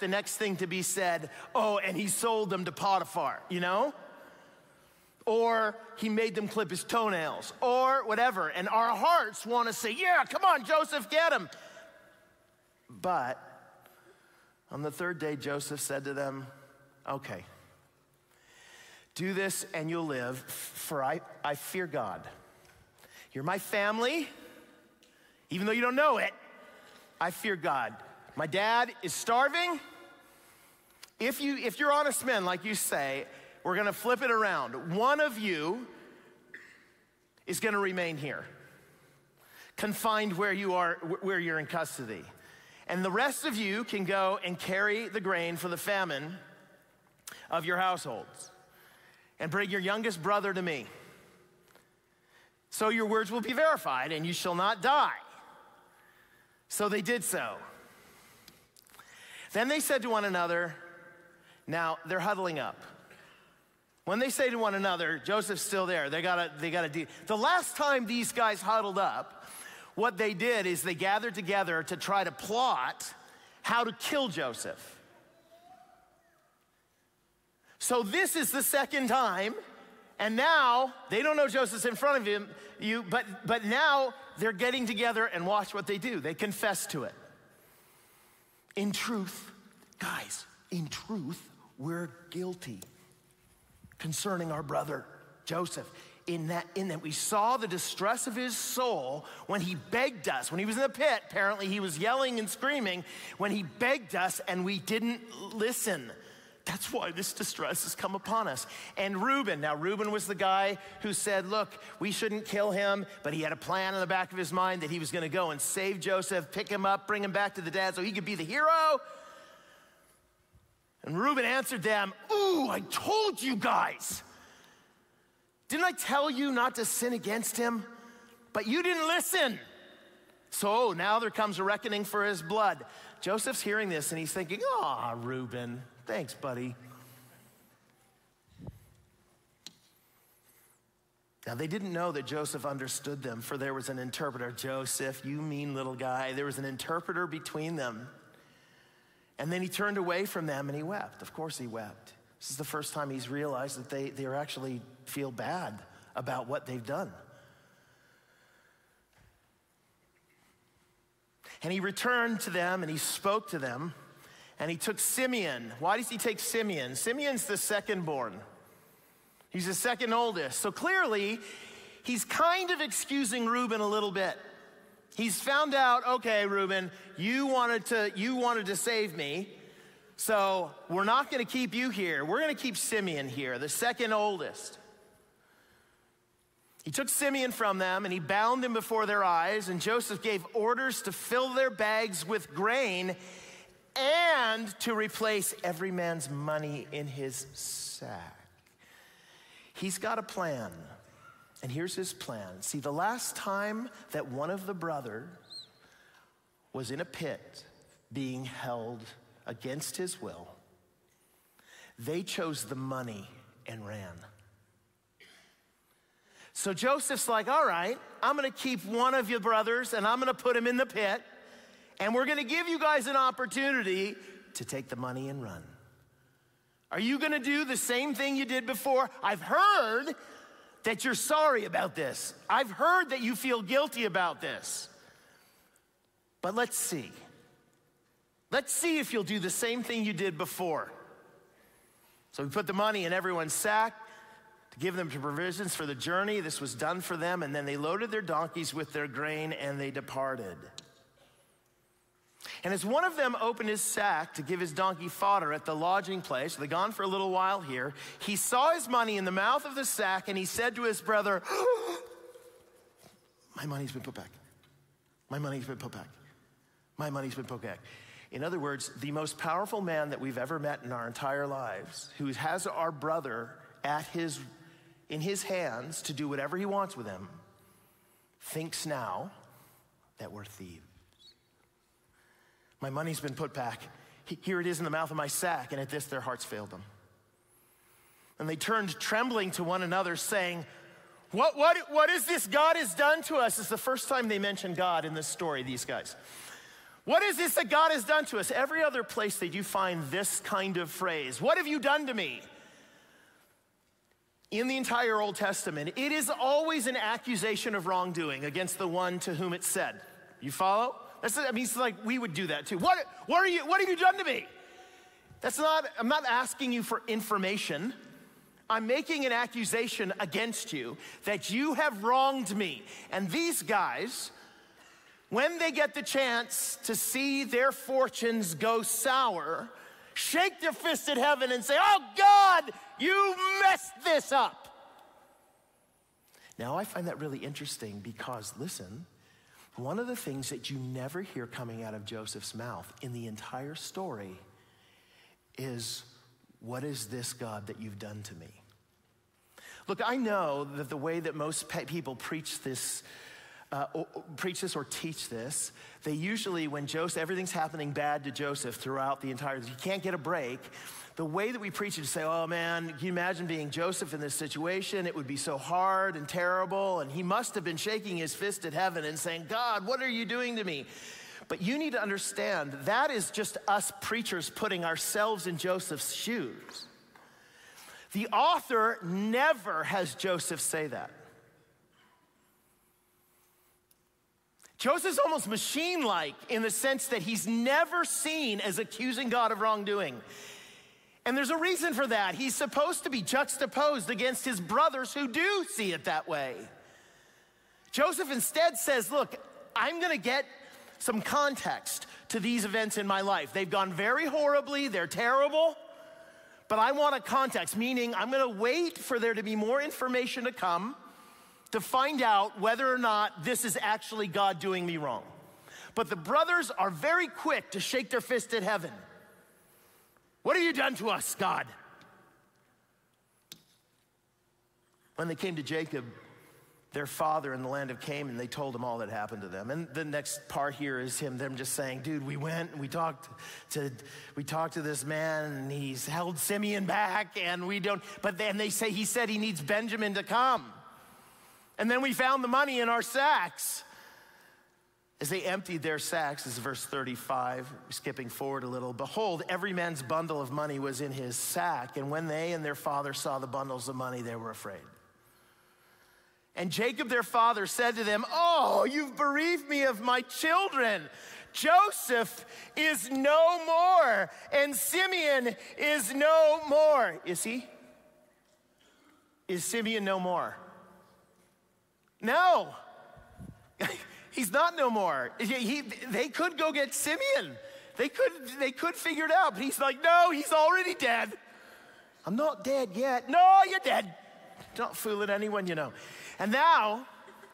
the next thing to be said, oh, and he sold them to Potiphar, you know? Or he made them clip his toenails, or whatever. And our hearts want to say, yeah, come on, Joseph, get him. But on the third day, Joseph said to them, okay, do this and you'll live, for I fear God. You're my family, even though you don't know it. I fear God. My dad is starving. If you're honest men, like you say, we're gonna flip it around. One of you is gonna remain here, confined where you're in custody. And the rest of you can go and carry the grain for the famine of your households and bring your youngest brother to me. So your words will be verified and you shall not die. So they did so. Then they said to one another, now they're huddling up. When they say to one another, Joseph's still there. They gotta deal. The last time these guys huddled up, what they did is they gathered together to try to plot how to kill Joseph. So this is the second time, and now they don't know Joseph's in front of you, but now they're getting together, and watch what they do. They confess to it. In truth, guys, in truth, we're guilty concerning our brother Joseph, in that we saw the distress of his soul when he begged us. When he was in the pit, apparently he was yelling and screaming when he begged us, and we didn't listen. That's why this distress has come upon us. And Reuben, now Reuben was the guy who said, look, we shouldn't kill him, but he had a plan in the back of his mind that he was gonna go and save Joseph, pick him up, bring him back to the dad so he could be the hero. And Reuben answered them, ooh, I told you guys. Didn't I tell you not to sin against him? But you didn't listen. So now there comes a reckoning for his blood. Joseph's hearing this and he's thinking, ah, Reuben. Thanks, buddy. Now, they didn't know that Joseph understood them, for there was an interpreter. Joseph, you mean little guy. There was an interpreter between them. And then he turned away from them and he wept. Of course he wept. This is the first time he's realized that they actually feel bad about what they've done. And he returned to them and he spoke to them. And he took Simeon. Why does he take Simeon? Simeon's the second born. He's the second oldest. So clearly, he's kind of excusing Reuben a little bit. He's found out, okay, Reuben, you wanted to save me, so we're not gonna keep you here. We're gonna keep Simeon here, the second oldest. He took Simeon from them and he bound him before their eyes, and Joseph gave orders to fill their bags with grain and to replace every man's money in his sack. He's got a plan, and here's his plan. See, the last time that one of the brothers was in a pit being held against his will, They chose the money and ran. So Joseph's like, all right, I'm going to keep one of your brothers and I'm going to put him in the pit. And we're going to give you guys an opportunity to take the money and run. Are you going to do the same thing you did before? I've heard that you're sorry about this. I've heard that you feel guilty about this. But let's see. Let's see if you'll do the same thing you did before. So we put the money in everyone's sack to give them provisions for the journey. This was done for them, and then they loaded their donkeys with their grain, and they departed. And as one of them opened his sack to give his donkey fodder at the lodging place, they'd gone for a little while here, he saw his money in the mouth of the sack, and he said to his brother, my money's been put back. My money's been put back. My money's been put back. In other words, the most powerful man that we've ever met in our entire lives, who has our brother in his hands to do whatever he wants with him, thinks now that we're thieves. My money's been put back. Here it is in the mouth of my sack. And at this, their hearts failed them. And they turned trembling to one another, saying, what is this God has done to us? It's the first time they mention God in this story, these guys. What is this that God has done to us? Every other place that you find this kind of phrase, what have you done to me? In the entire Old Testament, it is always an accusation of wrongdoing against the one to whom it's said. You follow? It's like we would do that too. What have you done to me? I'm not asking you for information. I'm making an accusation against you that you have wronged me. And these guys, when they get the chance to see their fortunes go sour, shake their fist at heaven and say, oh God, you messed this up. Now I find that really interesting because, listen, one of the things that you never hear coming out of Joseph's mouth in the entire story is, what is this, God, that you've done to me? Look, I know that the way that most people preach this or teach this, they usually, when Joseph, everything's happening bad to Joseph throughout the entire, you can't get a break. The way that we preach it is say, oh man, can you imagine being Joseph in this situation? It would be so hard and terrible. And he must have been shaking his fist at heaven and saying, God, what are you doing to me? But you need to understand that is just us preachers putting ourselves in Joseph's shoes. The author never has Joseph say that. Joseph's almost machine-like in the sense that he's never seen as accusing God of wrongdoing. And there's a reason for that. He's supposed to be juxtaposed against his brothers who do see it that way. Joseph instead says, look, I'm going to get some context to these events in my life. They've gone very horribly. They're terrible. But I want a context, meaning I'm going to wait for there to be more information to come to find out whether or not this is actually God doing me wrong. But the brothers are very quick to shake their fist at heaven. What have you done to us, God? When they came to Jacob, their father, in the land of Canaan, they told him all that happened to them. And the next part here is them just saying, dude, we went and we talked to this man and he's held Simeon back and we don't, but then they say he said he needs Benjamin to come. And then we found the money in our sacks. As they emptied their sacks, this is verse 35, skipping forward a little. Behold, every man's bundle of money was in his sack. And when they and their father saw the bundles of money, they were afraid. And Jacob, their father, said to them, oh, you've bereaved me of my children. Joseph is no more, and Simeon is no more. Is he? Is Simeon no more? No, he's not no more. They could go get Simeon. They could figure it out, but he's like, no, he's already dead. I'm not dead yet. No, you're dead. Don't fool at anyone, you know. And now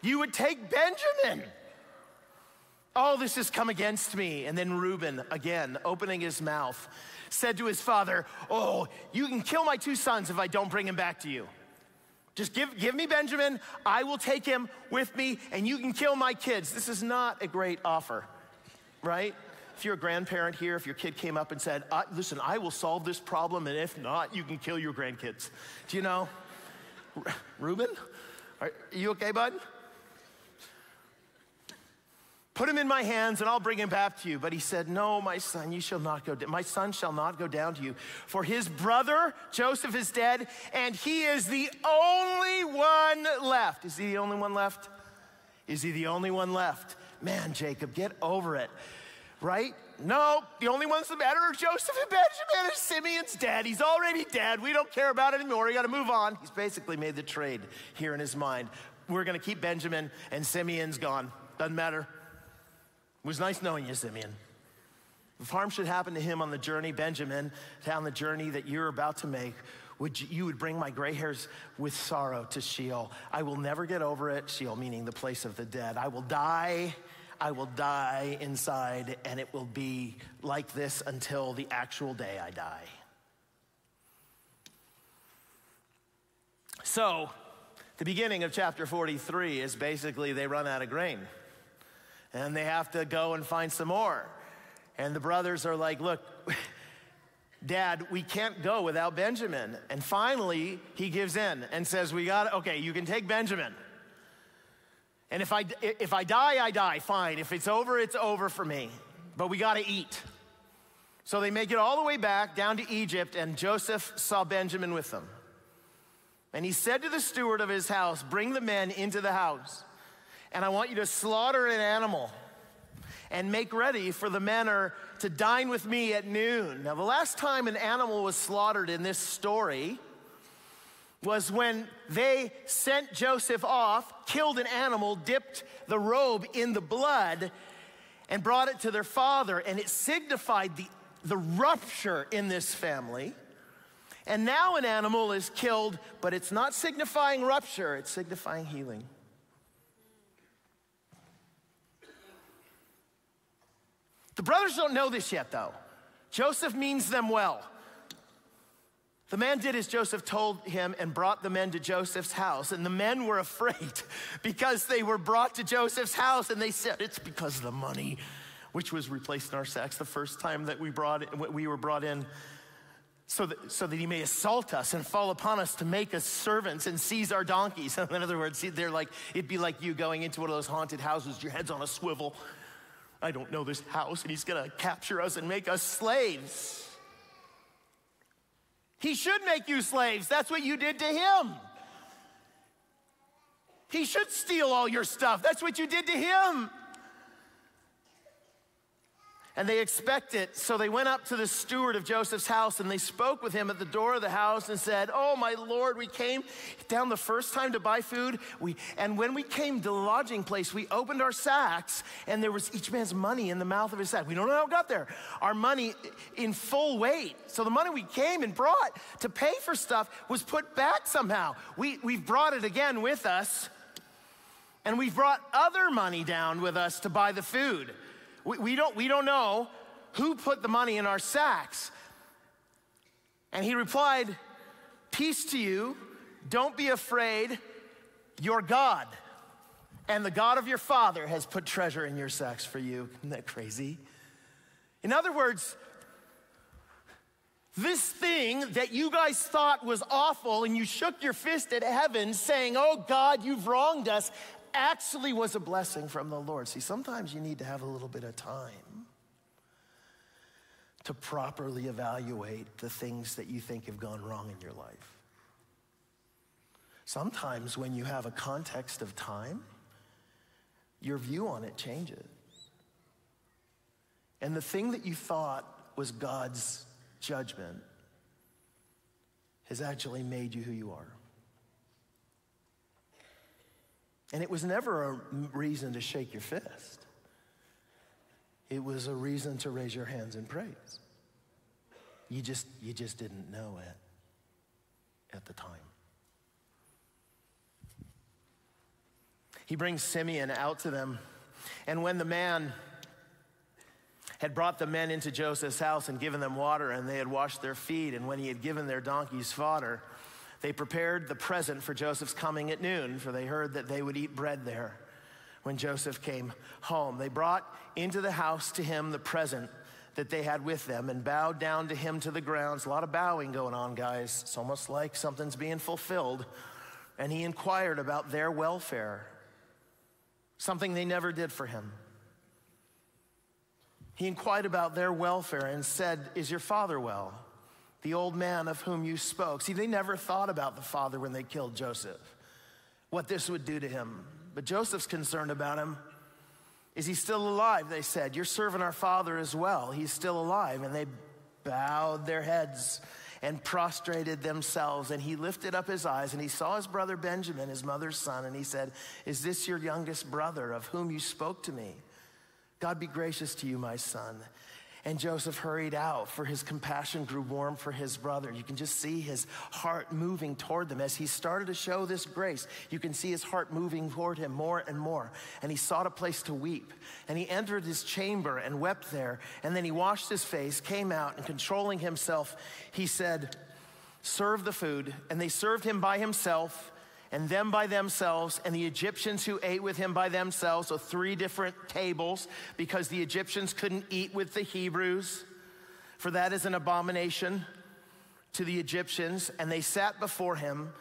you would take Benjamin. All this has come against me. And then Reuben, again, opening his mouth, said to his father, oh, you can kill my two sons if I don't bring him back to you. Just give me Benjamin, I will take him with me, and you can kill my kids. This is not a great offer, right? if you're a grandparent here, if your kid came up and said, listen, I will solve this problem, and if not, you can kill your grandkids. Do you know? Reuben, are you okay, bud? Put him in my hands and I'll bring him back to you. But he said, no, my son, you shall not go down. My son shall not go down to you. For his brother, Joseph, is dead, and he is the only one left. Is he the only one left? Is he the only one left? Man, Jacob, get over it, right? No, the only ones that matter are Joseph and Benjamin. Simeon's dead. He's already dead. We don't care about it anymore. We got to move on. He's basically made the trade here in his mind. We're going to keep Benjamin, and Simeon's gone. Doesn't matter. It was nice knowing you, Simeon. If harm should happen to him on the journey, Benjamin, down the journey that you're about to make, you would bring my gray hairs with sorrow to Sheol. I will never get over it. Sheol meaning the place of the dead. I will die inside, and it will be like this until the actual day I die. So, the beginning of chapter 43 is basically they run out of grain. And they have to go and find some more. And the brothers are like, look, Dad, we can't go without Benjamin. And finally, he gives in and says, okay, you can take Benjamin. And if I die, I die, fine. If it's over for me. But we gotta eat. So they make it all the way back down to Egypt, and Joseph saw Benjamin with them. And he said to the steward of his house, bring the men into the house. And I want you to slaughter an animal and make ready for the men to dine with me at noon. Now, the last time an animal was slaughtered in this story was when they sent Joseph off, killed an animal, dipped the robe in the blood, and brought it to their father. And it signified the rupture in this family. And now an animal is killed, but it's not signifying rupture, it's signifying healing. The brothers don't know this yet, though. Joseph means them well. The man did as Joseph told him and brought the men to Joseph's house. And the men were afraid because they were brought to Joseph's house. And they said, it's because of the money, which was replaced in our sacks the first time that we were brought in, so that he may assault us and fall upon us to make us servants and seize our donkeys. In other words, they're like, it'd be like you going into one of those haunted houses, your head's on a swivel. I don't know this house, and he's gonna capture us and make us slaves. He should make you slaves. That's what you did to him. He should steal all your stuff. That's what you did to him. And they expect it, so they went up to the steward of Joseph's house, and they spoke with him at the door of the house and said, oh, my Lord, we came down the first time to buy food, and when we came to the lodging place, we opened our sacks, and there was each man's money in the mouth of his sack. We don't know how it got there. Our money in full weight. So the money we came and brought to pay for stuff was put back somehow. We've brought it again with us, and we've brought other money down with us to buy the food. We don't know who put the money in our sacks. And he replied, peace to you, don't be afraid, your God and the God of your father has put treasure in your sacks for you. Isn't that crazy? In other words, this thing that you guys thought was awful and you shook your fist at heaven saying, oh God, you've wronged us, actually was a blessing from the Lord. See, sometimes you need to have a little bit of time to properly evaluate the things that you think have gone wrong in your life. Sometimes when you have a context of time, your view on it changes. And the thing that you thought was God's judgment has actually made you who you are. And it was never a reason to shake your fist. It was a reason to raise your hands in praise. You just didn't know it at the time. He brings Simeon out to them. And when the man had brought the men into Joseph's house and given them water, and they had washed their feet, and when he had given their donkeys fodder, they prepared the present for Joseph's coming at noon, for they heard that they would eat bread there. when Joseph came home. They brought into the house to him the present that they had with them and bowed down to him to the ground. There's a lot of bowing going on, guys. It's almost like something's being fulfilled. And he inquired about their welfare, something they never did for him. He inquired about their welfare and said, "Is your father well? The old man of whom you spoke." See, they never thought about the father when they killed Joseph, what this would do to him. But Joseph's concerned about him. "Is he still alive?" they said. "You're serving our father as well. He's still alive." And they bowed their heads and prostrated themselves. And he lifted up his eyes and he saw his brother Benjamin, his mother's son. And he said, "Is this your youngest brother of whom you spoke to me? God be gracious to you, my son." And Joseph hurried out, for his compassion grew warm for his brother. You can just see his heart moving toward them. As he started to show this grace, you can see his heart moving toward him more and more. And he sought a place to weep. And he entered his chamber and wept there. And then he washed his face, came out, and controlling himself, he said, "Serve the food." And they served him by himself, and them by themselves, and the Egyptians who ate with him by themselves, so three different tables, because the Egyptians couldn't eat with the Hebrews, for that is an abomination to the Egyptians. And they sat before him,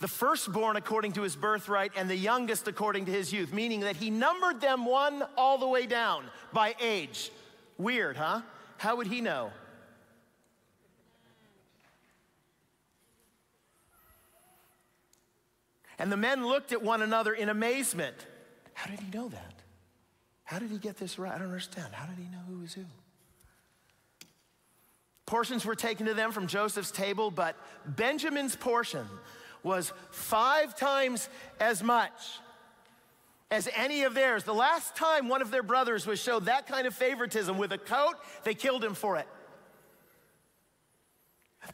the firstborn according to his birthright, and the youngest according to his youth, meaning that he numbered them one all the way down by age. Weird, huh? How would he know? And the men looked at one another in amazement. How did he know that? How did he get this right? I don't understand. How did he know who was who? Portions were taken to them from Joseph's table, but Benjamin's portion was 5 times as much as any of theirs. The last time one of their brothers was showed that kind of favoritism with a coat, they killed him for it.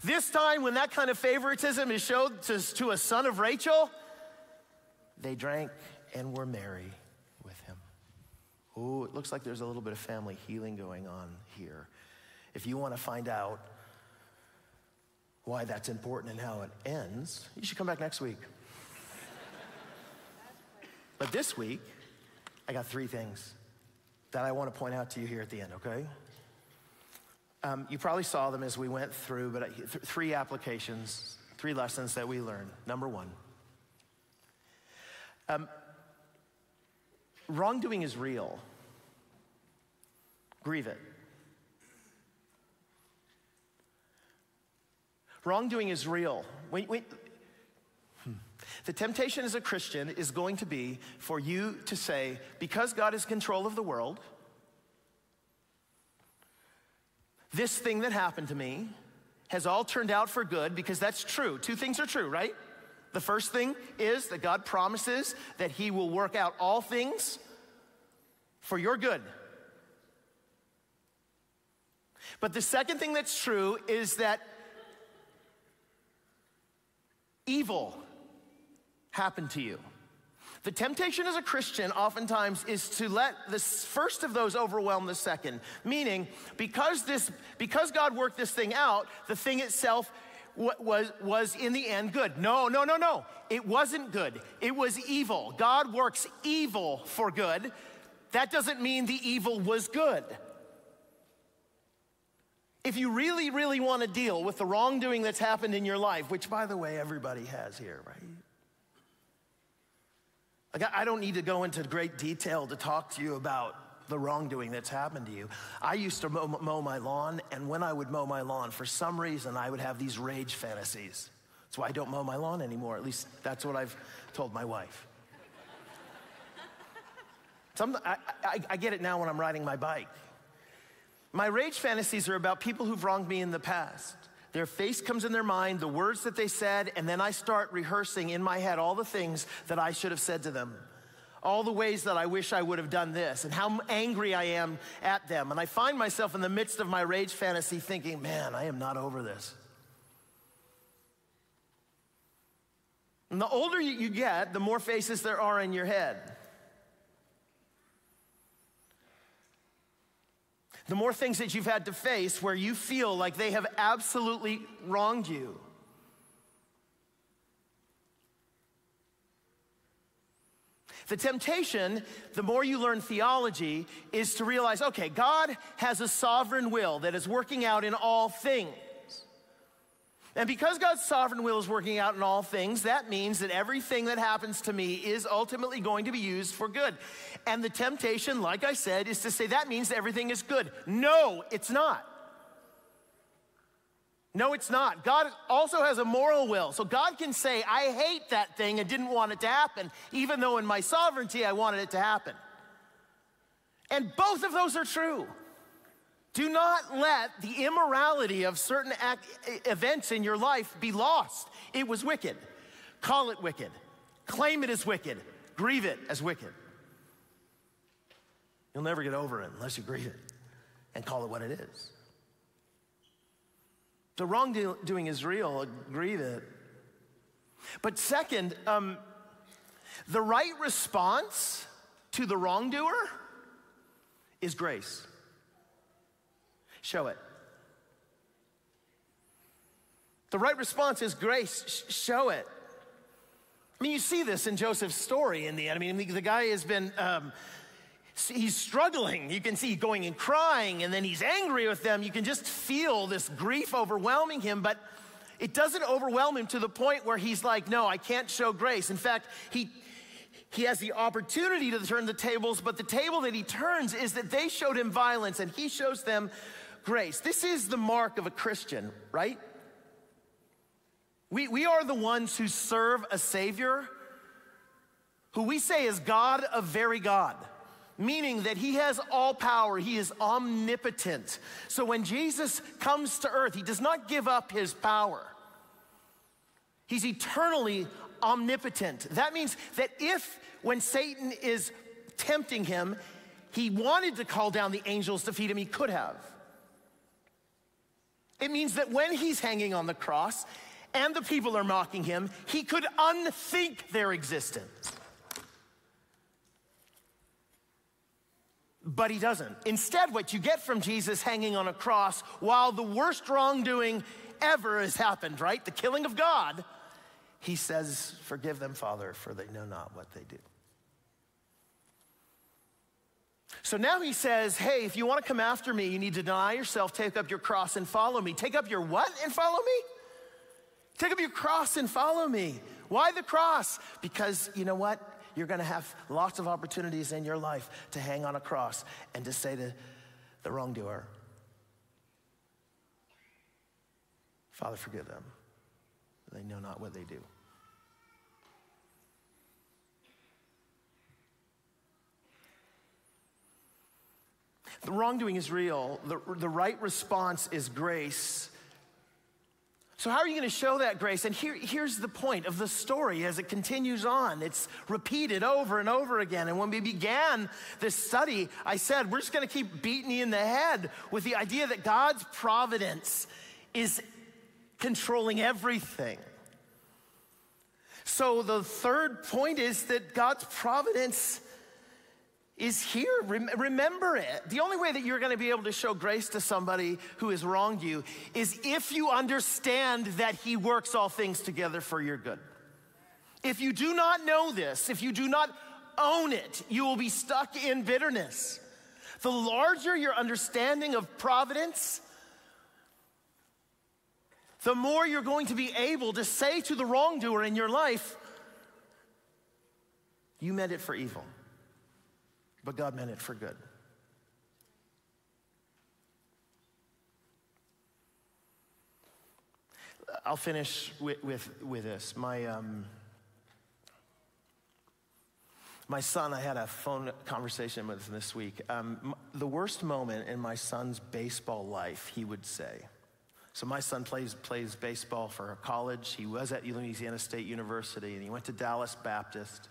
This time, when that kind of favoritism is showed to a son of Rachel, they drank and were merry with him. Oh, it looks like there's a little bit of family healing going on here. If you want to find out why that's important and how it ends, you should come back next week. But this week, I got 3 things that I want to point out to you here at the end, okay? You probably saw them as we went through, but 3 applications, 3 lessons that we learned. Number one, wrongdoing is real. Grieve it. Wrongdoing is real. The temptation as a Christian is going to be for you to say, because God is in control of the world, this thing that happened to me has all turned out for good, because that's true. 2 things are true, right? The first thing is that God promises that he will work out all things for your good. But the second thing that's true is that evil happened to you. The temptation as a Christian oftentimes is to let the first of those overwhelm the second, meaning because God worked this thing out, the thing itself was in the end good. No. It wasn't good. It was evil. God works evil for good. That doesn't mean the evil was good. If you really, really want to deal with the wrongdoing that's happened in your life, which, by the way, everybody has here, right? I don't need to go into great detail to talk to you about the wrongdoing that's happened to you. I used to mow my lawn, and when I would mow my lawn, for some reason, I would have these rage fantasies. That's why I don't mow my lawn anymore. At least that's what I've told my wife. I get it now when I'm riding my bike. My rage fantasies are about people who've wronged me in the past. Their face comes in their mind, the words that they said, and then I start rehearsing in my head all the things that I should have said to them, all the ways that I wish I would have done this, and how angry I am at them. And I find myself in the midst of my rage fantasy thinking, man, I am not over this. And the older you get, the more faces there are in your head. The more things that you've had to face where you feel like they have absolutely wronged you. The temptation, the more you learn theology, is to realize, okay, God has a sovereign will that is working out in all things. And because God's sovereign will is working out in all things, that means that everything that happens to me is ultimately going to be used for good. And the temptation, like I said, is to say that means everything is good. No, it's not. No, it's not. God also has a moral will. So God can say, I hate that thing and didn't want it to happen, even though in my sovereignty I wanted it to happen. And both of those are true. Do not let the immorality of certain events in your life be lost. It was wicked. Call it wicked. Claim it as wicked. Grieve it as wicked. You'll never get over it unless you grieve it and call it what it is. The wrongdoing is real. Grieve it. But second, the right response to the wrongdoer is grace. Show it. The right response is grace. Show it. I mean, you see this in Joseph's story in the end. I mean, the guy has been, he's struggling. You can see going and crying, and then he's angry with them. You can just feel this grief overwhelming him, but it doesn't overwhelm him to the point where he's like, no, I can't show grace. In fact, he has the opportunity to turn the tables, but the table that he turns is that they showed him violence, and he shows them grace. This is the mark of a Christian, right? We are the ones who serve a Savior who we say is God of very God, meaning that he has all power. He is omnipotent. So when Jesus comes to earth, he does not give up his power. He's eternally omnipotent. That means that if, when Satan is tempting him, he wanted to call down the angels to feed him, he could have. It means that when he's hanging on the cross and the people are mocking him, he could unthink their existence. But he doesn't. Instead, what you get from Jesus hanging on a cross while the worst wrongdoing ever has happened, right? The killing of God. He says, forgive them, Father, for they know not what they do. So now he says, hey, if you want to come after me, you need to deny yourself, take up your cross and follow me. Take up your what and follow me? Take up your cross and follow me. Why the cross? Because you know what? You're going to have lots of opportunities in your life to hang on a cross and to say to the wrongdoer, Father, forgive them. They know not what they do. The wrongdoing is real. The right response is grace. So how are you going to show that grace? And here's the point of the story as it continues on. It's repeated over and over again. And when we began this study, I said, we're just going to keep beating you in the head with the idea that God's providence is controlling everything. So the third point is that God's providence is here. Remember it. The only way that you're going to be able to show grace to somebody who has wronged you is if you understand that he works all things together for your good. If you do not know this, if you do not own it, you will be stuck in bitterness. The larger your understanding of providence, the more you're going to be able to say to the wrongdoer in your life, you meant it for evil, but God meant it for good. I'll finish with this. My son, I had a phone conversation with him this week. The worst moment in my son's baseball life, he would say. So my son plays baseball for a college. He was at Louisiana State University, and he went to Dallas Baptist.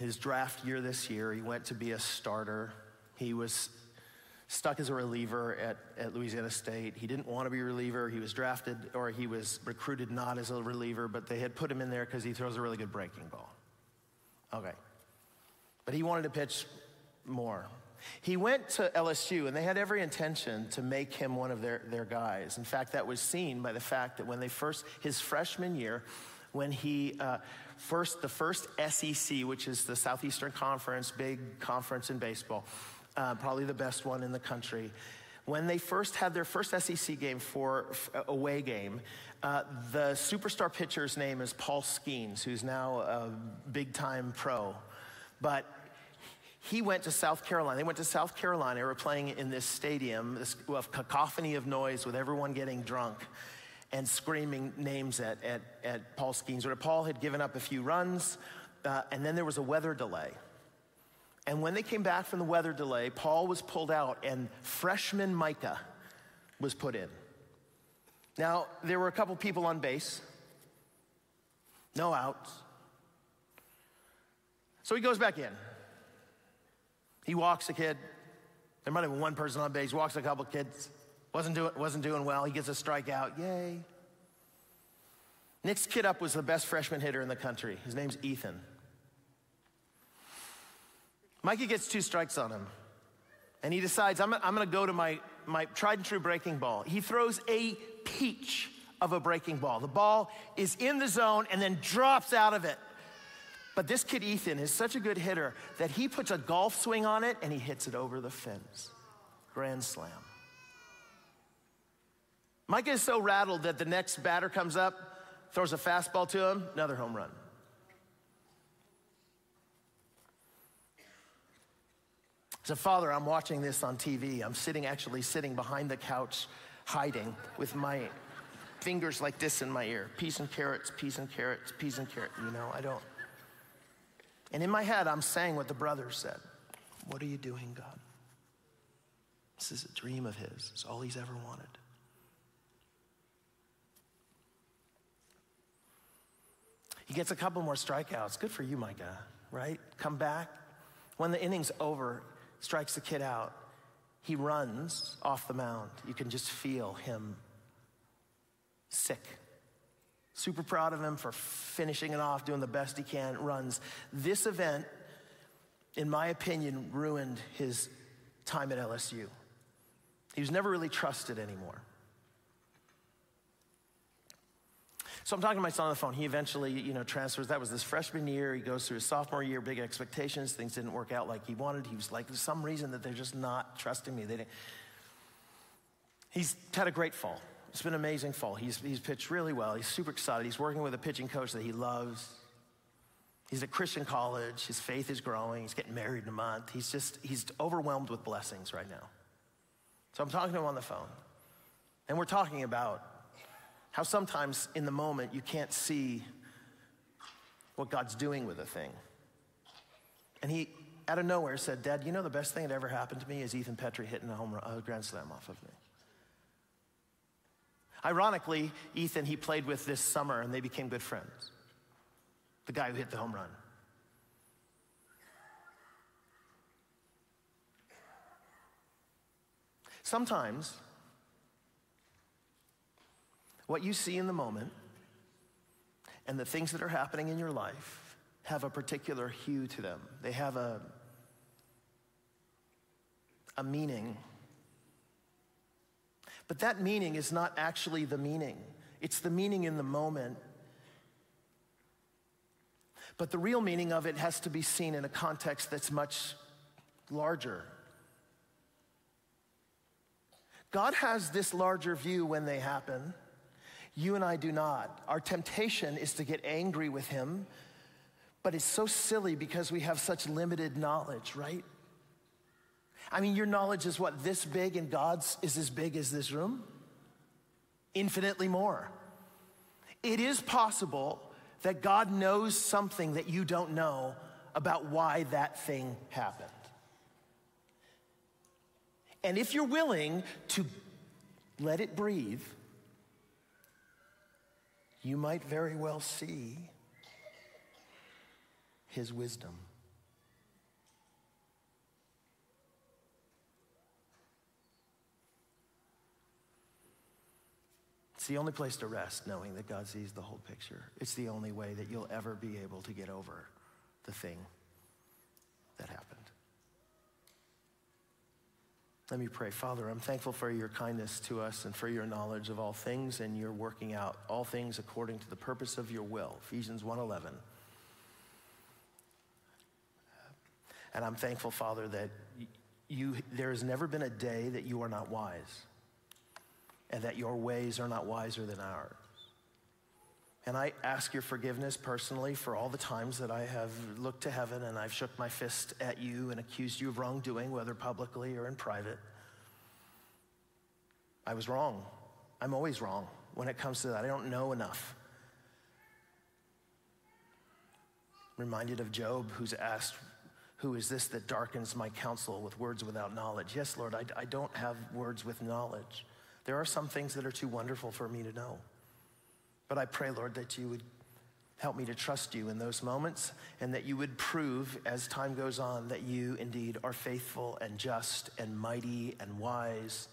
His draft year this year, he went to be a starter. He was stuck as a reliever at Louisiana State. He didn't want to be a reliever. He was drafted, or he was recruited not as a reliever, but they had put him in there because he throws a really good breaking ball. Okay. But he wanted to pitch more. He went to LSU, and they had every intention to make him one of their guys. In fact, that was seen by the fact that when his freshman year, when he the first SEC, which is the Southeastern Conference, big conference in baseball, probably the best one in the country. When they first had their first SEC game away game, the superstar pitcher's name is Paul Skeens, who's now a big-time pro. But he went to South Carolina. They went to South Carolina. They were playing in this stadium, this cacophony of noise with everyone getting drunk and screaming names at Paul Skeens. Where Paul had given up a few runs, and then there was a weather delay. And when they came back from the weather delay, Paul was pulled out and freshman Micah was put in. Now, there were a couple people on base, no outs. So he goes back in. He walks a kid. There might have been one person on base, walks a couple kids. Wasn't doing well. He gets a strikeout, yay. Next kid up was the best freshman hitter in the country. His name's Ethan. Mikey gets 2 strikes on him, and he decides, I'm gonna go to my tried and true breaking ball. He throws a peach of a breaking ball. The ball is in the zone and then drops out of it. But this kid, Ethan, is such a good hitter that he puts a golf swing on it and he hits it over the fence. Grand slam. Micah is so rattled that the next batter comes up, throws a fastball to him, another home run. As a father, I'm watching this on TV. I'm actually sitting behind the couch, hiding with my fingers like this in my ear. Peas and carrots, peas and carrots, peas and carrots. You know, I don't. And in my head, I'm saying what the brothers said. What are you doing, God? This is a dream of his. It's all he's ever wanted. He gets a couple more strikeouts. Good for you, Micah, right? Come back. When the inning's over, strikes the kid out. He runs off the mound. You can just feel him sick. Super proud of him for finishing it off, doing the best he can, runs. This event, in my opinion, ruined his time at LSU. He was never really trusted anymore. So I'm talking to my son on the phone. He eventually, transfers. That was his freshman year. He goes through his sophomore year, big expectations. Things didn't work out like he wanted. He was like, there's some reason that they're just not trusting me. They didn't. He's had a great fall. It's been an amazing fall. He's pitched really well. He's super excited. He's working with a pitching coach that he loves. He's at Christian college. His faith is growing. He's getting married in a month. He's overwhelmed with blessings right now. So I'm talking to him on the phone. And we're talking about how sometimes in the moment you can't see what God's doing with a thing. And he, out of nowhere, said, Dad, you know the best thing that ever happened to me is Ethan Petrie hitting a home run, a grand slam off of me. Ironically, Ethan, he played with this summer, and they became good friends. The guy who hit the home run. Sometimes what you see in the moment and the things that are happening in your life have a particular hue to them. They have a meaning. But that meaning is not actually the meaning. It's the meaning in the moment. But the real meaning of it has to be seen in a context that's much larger. God has this larger view when they happen. You and I do not. Our temptation is to get angry with him, but it's so silly because we have such limited knowledge, right? I mean, your knowledge is what, this big, and God's is as big as this room? Infinitely more. It is possible that God knows something that you don't know about why that thing happened. And if you're willing to let it breathe, you might very well see his wisdom. It's the only place to rest, knowing that God sees the whole picture. It's the only way that you'll ever be able to get over the thing that happened. Let me pray. Father, I'm thankful for your kindness to us and for your knowledge of all things and your working out all things according to the purpose of your will, Ephesians 1:11. And I'm thankful, Father, that there has never been a day that you are not wise and that your ways are not wiser than ours. And I ask your forgiveness personally for all the times that I have looked to heaven and I've shook my fist at you and accused you of wrongdoing, whether publicly or in private. I was wrong. I'm always wrong when it comes to that. I don't know enough. Reminded of Job, who's asked, "Who is this that darkens my counsel with words without knowledge?" Yes, Lord, I don't have words with knowledge. There are some things that are too wonderful for me to know. But I pray, Lord, that you would help me to trust you in those moments and that you would prove as time goes on that you indeed are faithful and just and mighty and wise.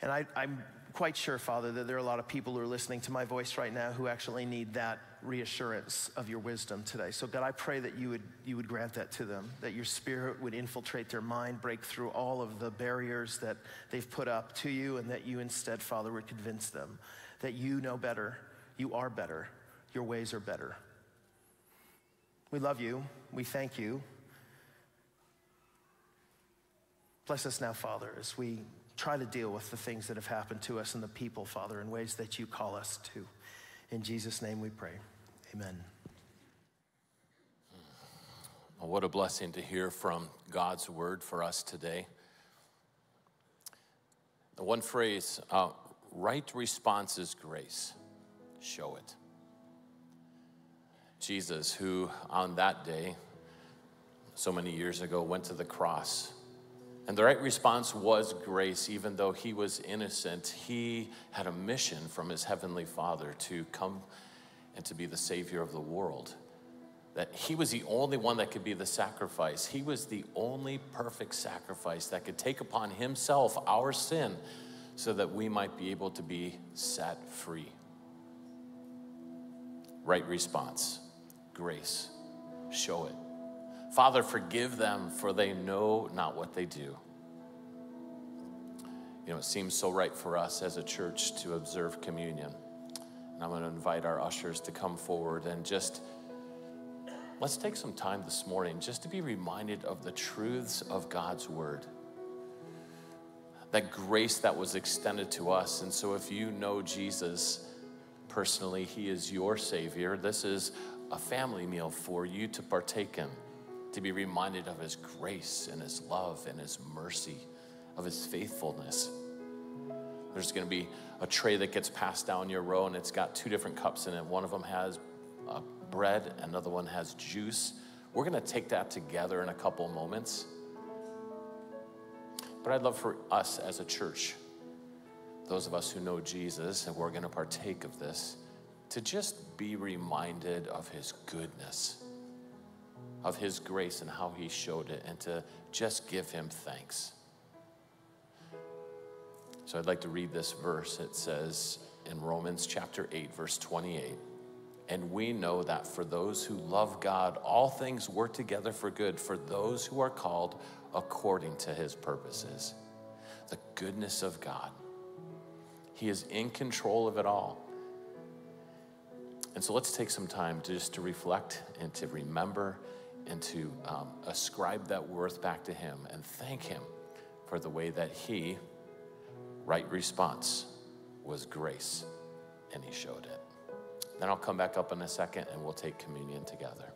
And I'm quite sure, Father, that there are a lot of people who are listening to my voice right now who actually need that reassurance of your wisdom today. So God, I pray that you would grant that to them, that your spirit would infiltrate their mind, break through all of the barriers that they've put up to you, and that you instead, Father, would convince them that you know better, you are better, your ways are better. We love you, we thank you. Bless us now, Father, as we try to deal with the things that have happened to us and the people, Father, in ways that you call us to. In Jesus' name we pray, amen. Well, what a blessing to hear from God's word for us today. The one phrase, right response is grace. Show it. Jesus, who on that day, so many years ago, went to the cross. And the right response was grace. Even though he was innocent, he had a mission from his heavenly Father to come and to be the Savior of the world. That he was the only one that could be the sacrifice. He was the only perfect sacrifice that could take upon himself our sin, so that we might be able to be set free. Right response, grace, show it. Father, forgive them, for they know not what they do. You know, it seems so right for us as a church to observe communion. And I'm gonna invite our ushers to come forward and just, let's take some time this morning just to be reminded of the truths of God's word. That grace that was extended to us. And so if you know Jesus personally, he is your Savior. This is a family meal for you to partake in, to be reminded of his grace and his love and his mercy, of his faithfulness. There's gonna be a tray that gets passed down your row, and it's got two different cups in it. One of them has bread, another one has juice. We're gonna take that together in a couple moments. But I'd love for us as a church, those of us who know Jesus and we're gonna partake of this, to just be reminded of his goodness, of his grace and how he showed it, and to just give him thanks. So I'd like to read this verse. It says in Romans chapter 8, verse 28, "And we know that for those who love God, all things work together for good, for those who are called according to his purposes." The goodness of God. He is in control of it all. And so let's take some time to reflect and to remember and to ascribe that worth back to him and thank him for the way that he, right response, was grace, and he showed it. Then I'll come back up in a second and we'll take communion together.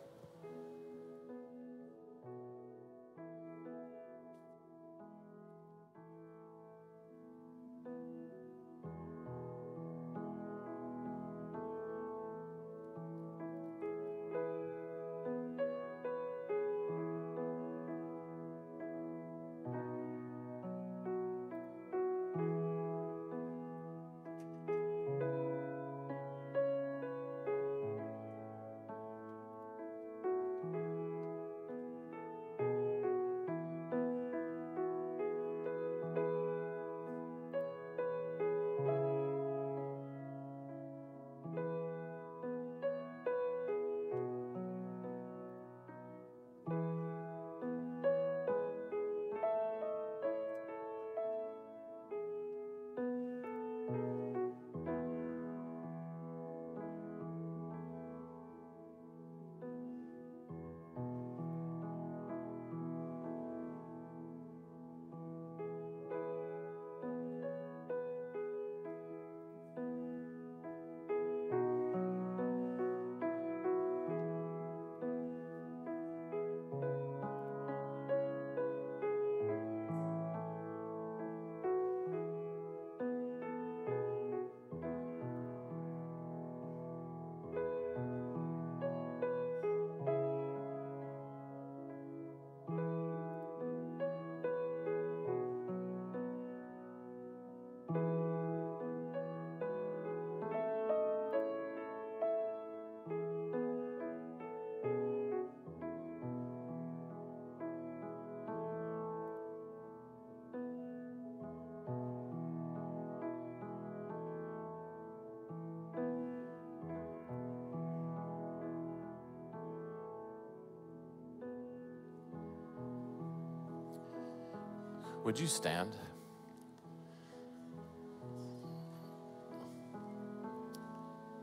Would you stand?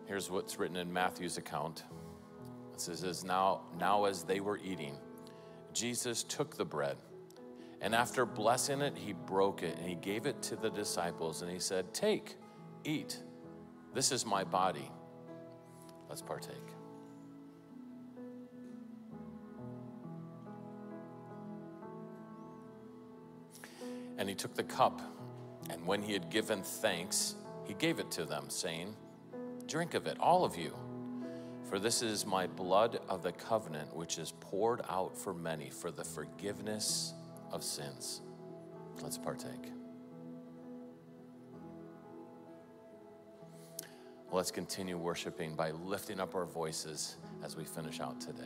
Here's what's written in Matthew's account. It says, now as they were eating, Jesus took the bread, and after blessing it, he broke it, and he gave it to the disciples, and he said, take, eat, this is my body. Let's partake. And he took the cup, and when he had given thanks, he gave it to them, saying, drink of it, all of you, for this is my blood of the covenant, which is poured out for many for the forgiveness of sins. Let's partake. Let's continue worshiping by lifting up our voices as we finish out today.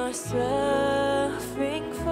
It was my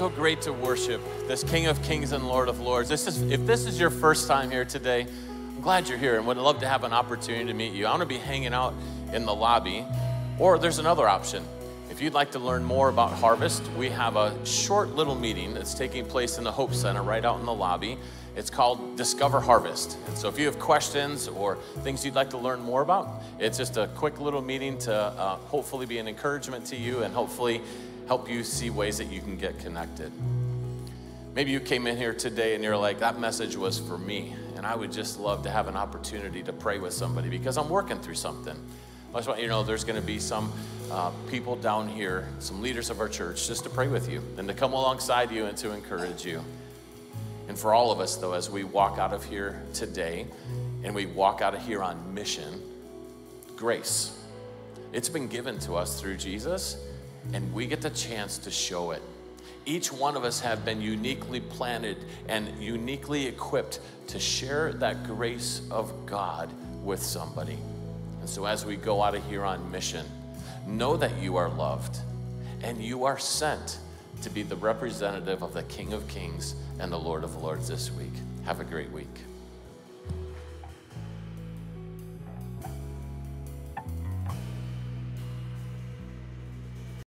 so great to worship this King of Kings and Lord of Lords. If this is your first time here today, I'm glad you're here and would love to have an opportunity to meet you. I'm gonna be hanging out in the lobby, or there's another option. If you'd like to learn more about Harvest, we have a short little meeting that's taking place in the Hope Center right out in the lobby. It's called Discover Harvest. And so if you have questions or things you'd like to learn more about, it's just a quick little meeting to hopefully be an encouragement to you and hopefully help you see ways that you can get connected. Maybe you came in here today and you're like, that message was for me, and I would just love to have an opportunity to pray with somebody because I'm working through something. I just want you to know there's going to be some people down here, some leaders of our church, just to pray with you and to come alongside you and to encourage you. And for all of us, though, as we walk out of here today and we walk out of here on mission, grace. It's been given to us through Jesus, and we get the chance to show it. Each one of us have been uniquely planted and uniquely equipped to share that grace of God with somebody. And so as we go out of here on mission, know that you are loved and you are sent to be the representative of the King of Kings and the Lord of Lords this week. Have a great week.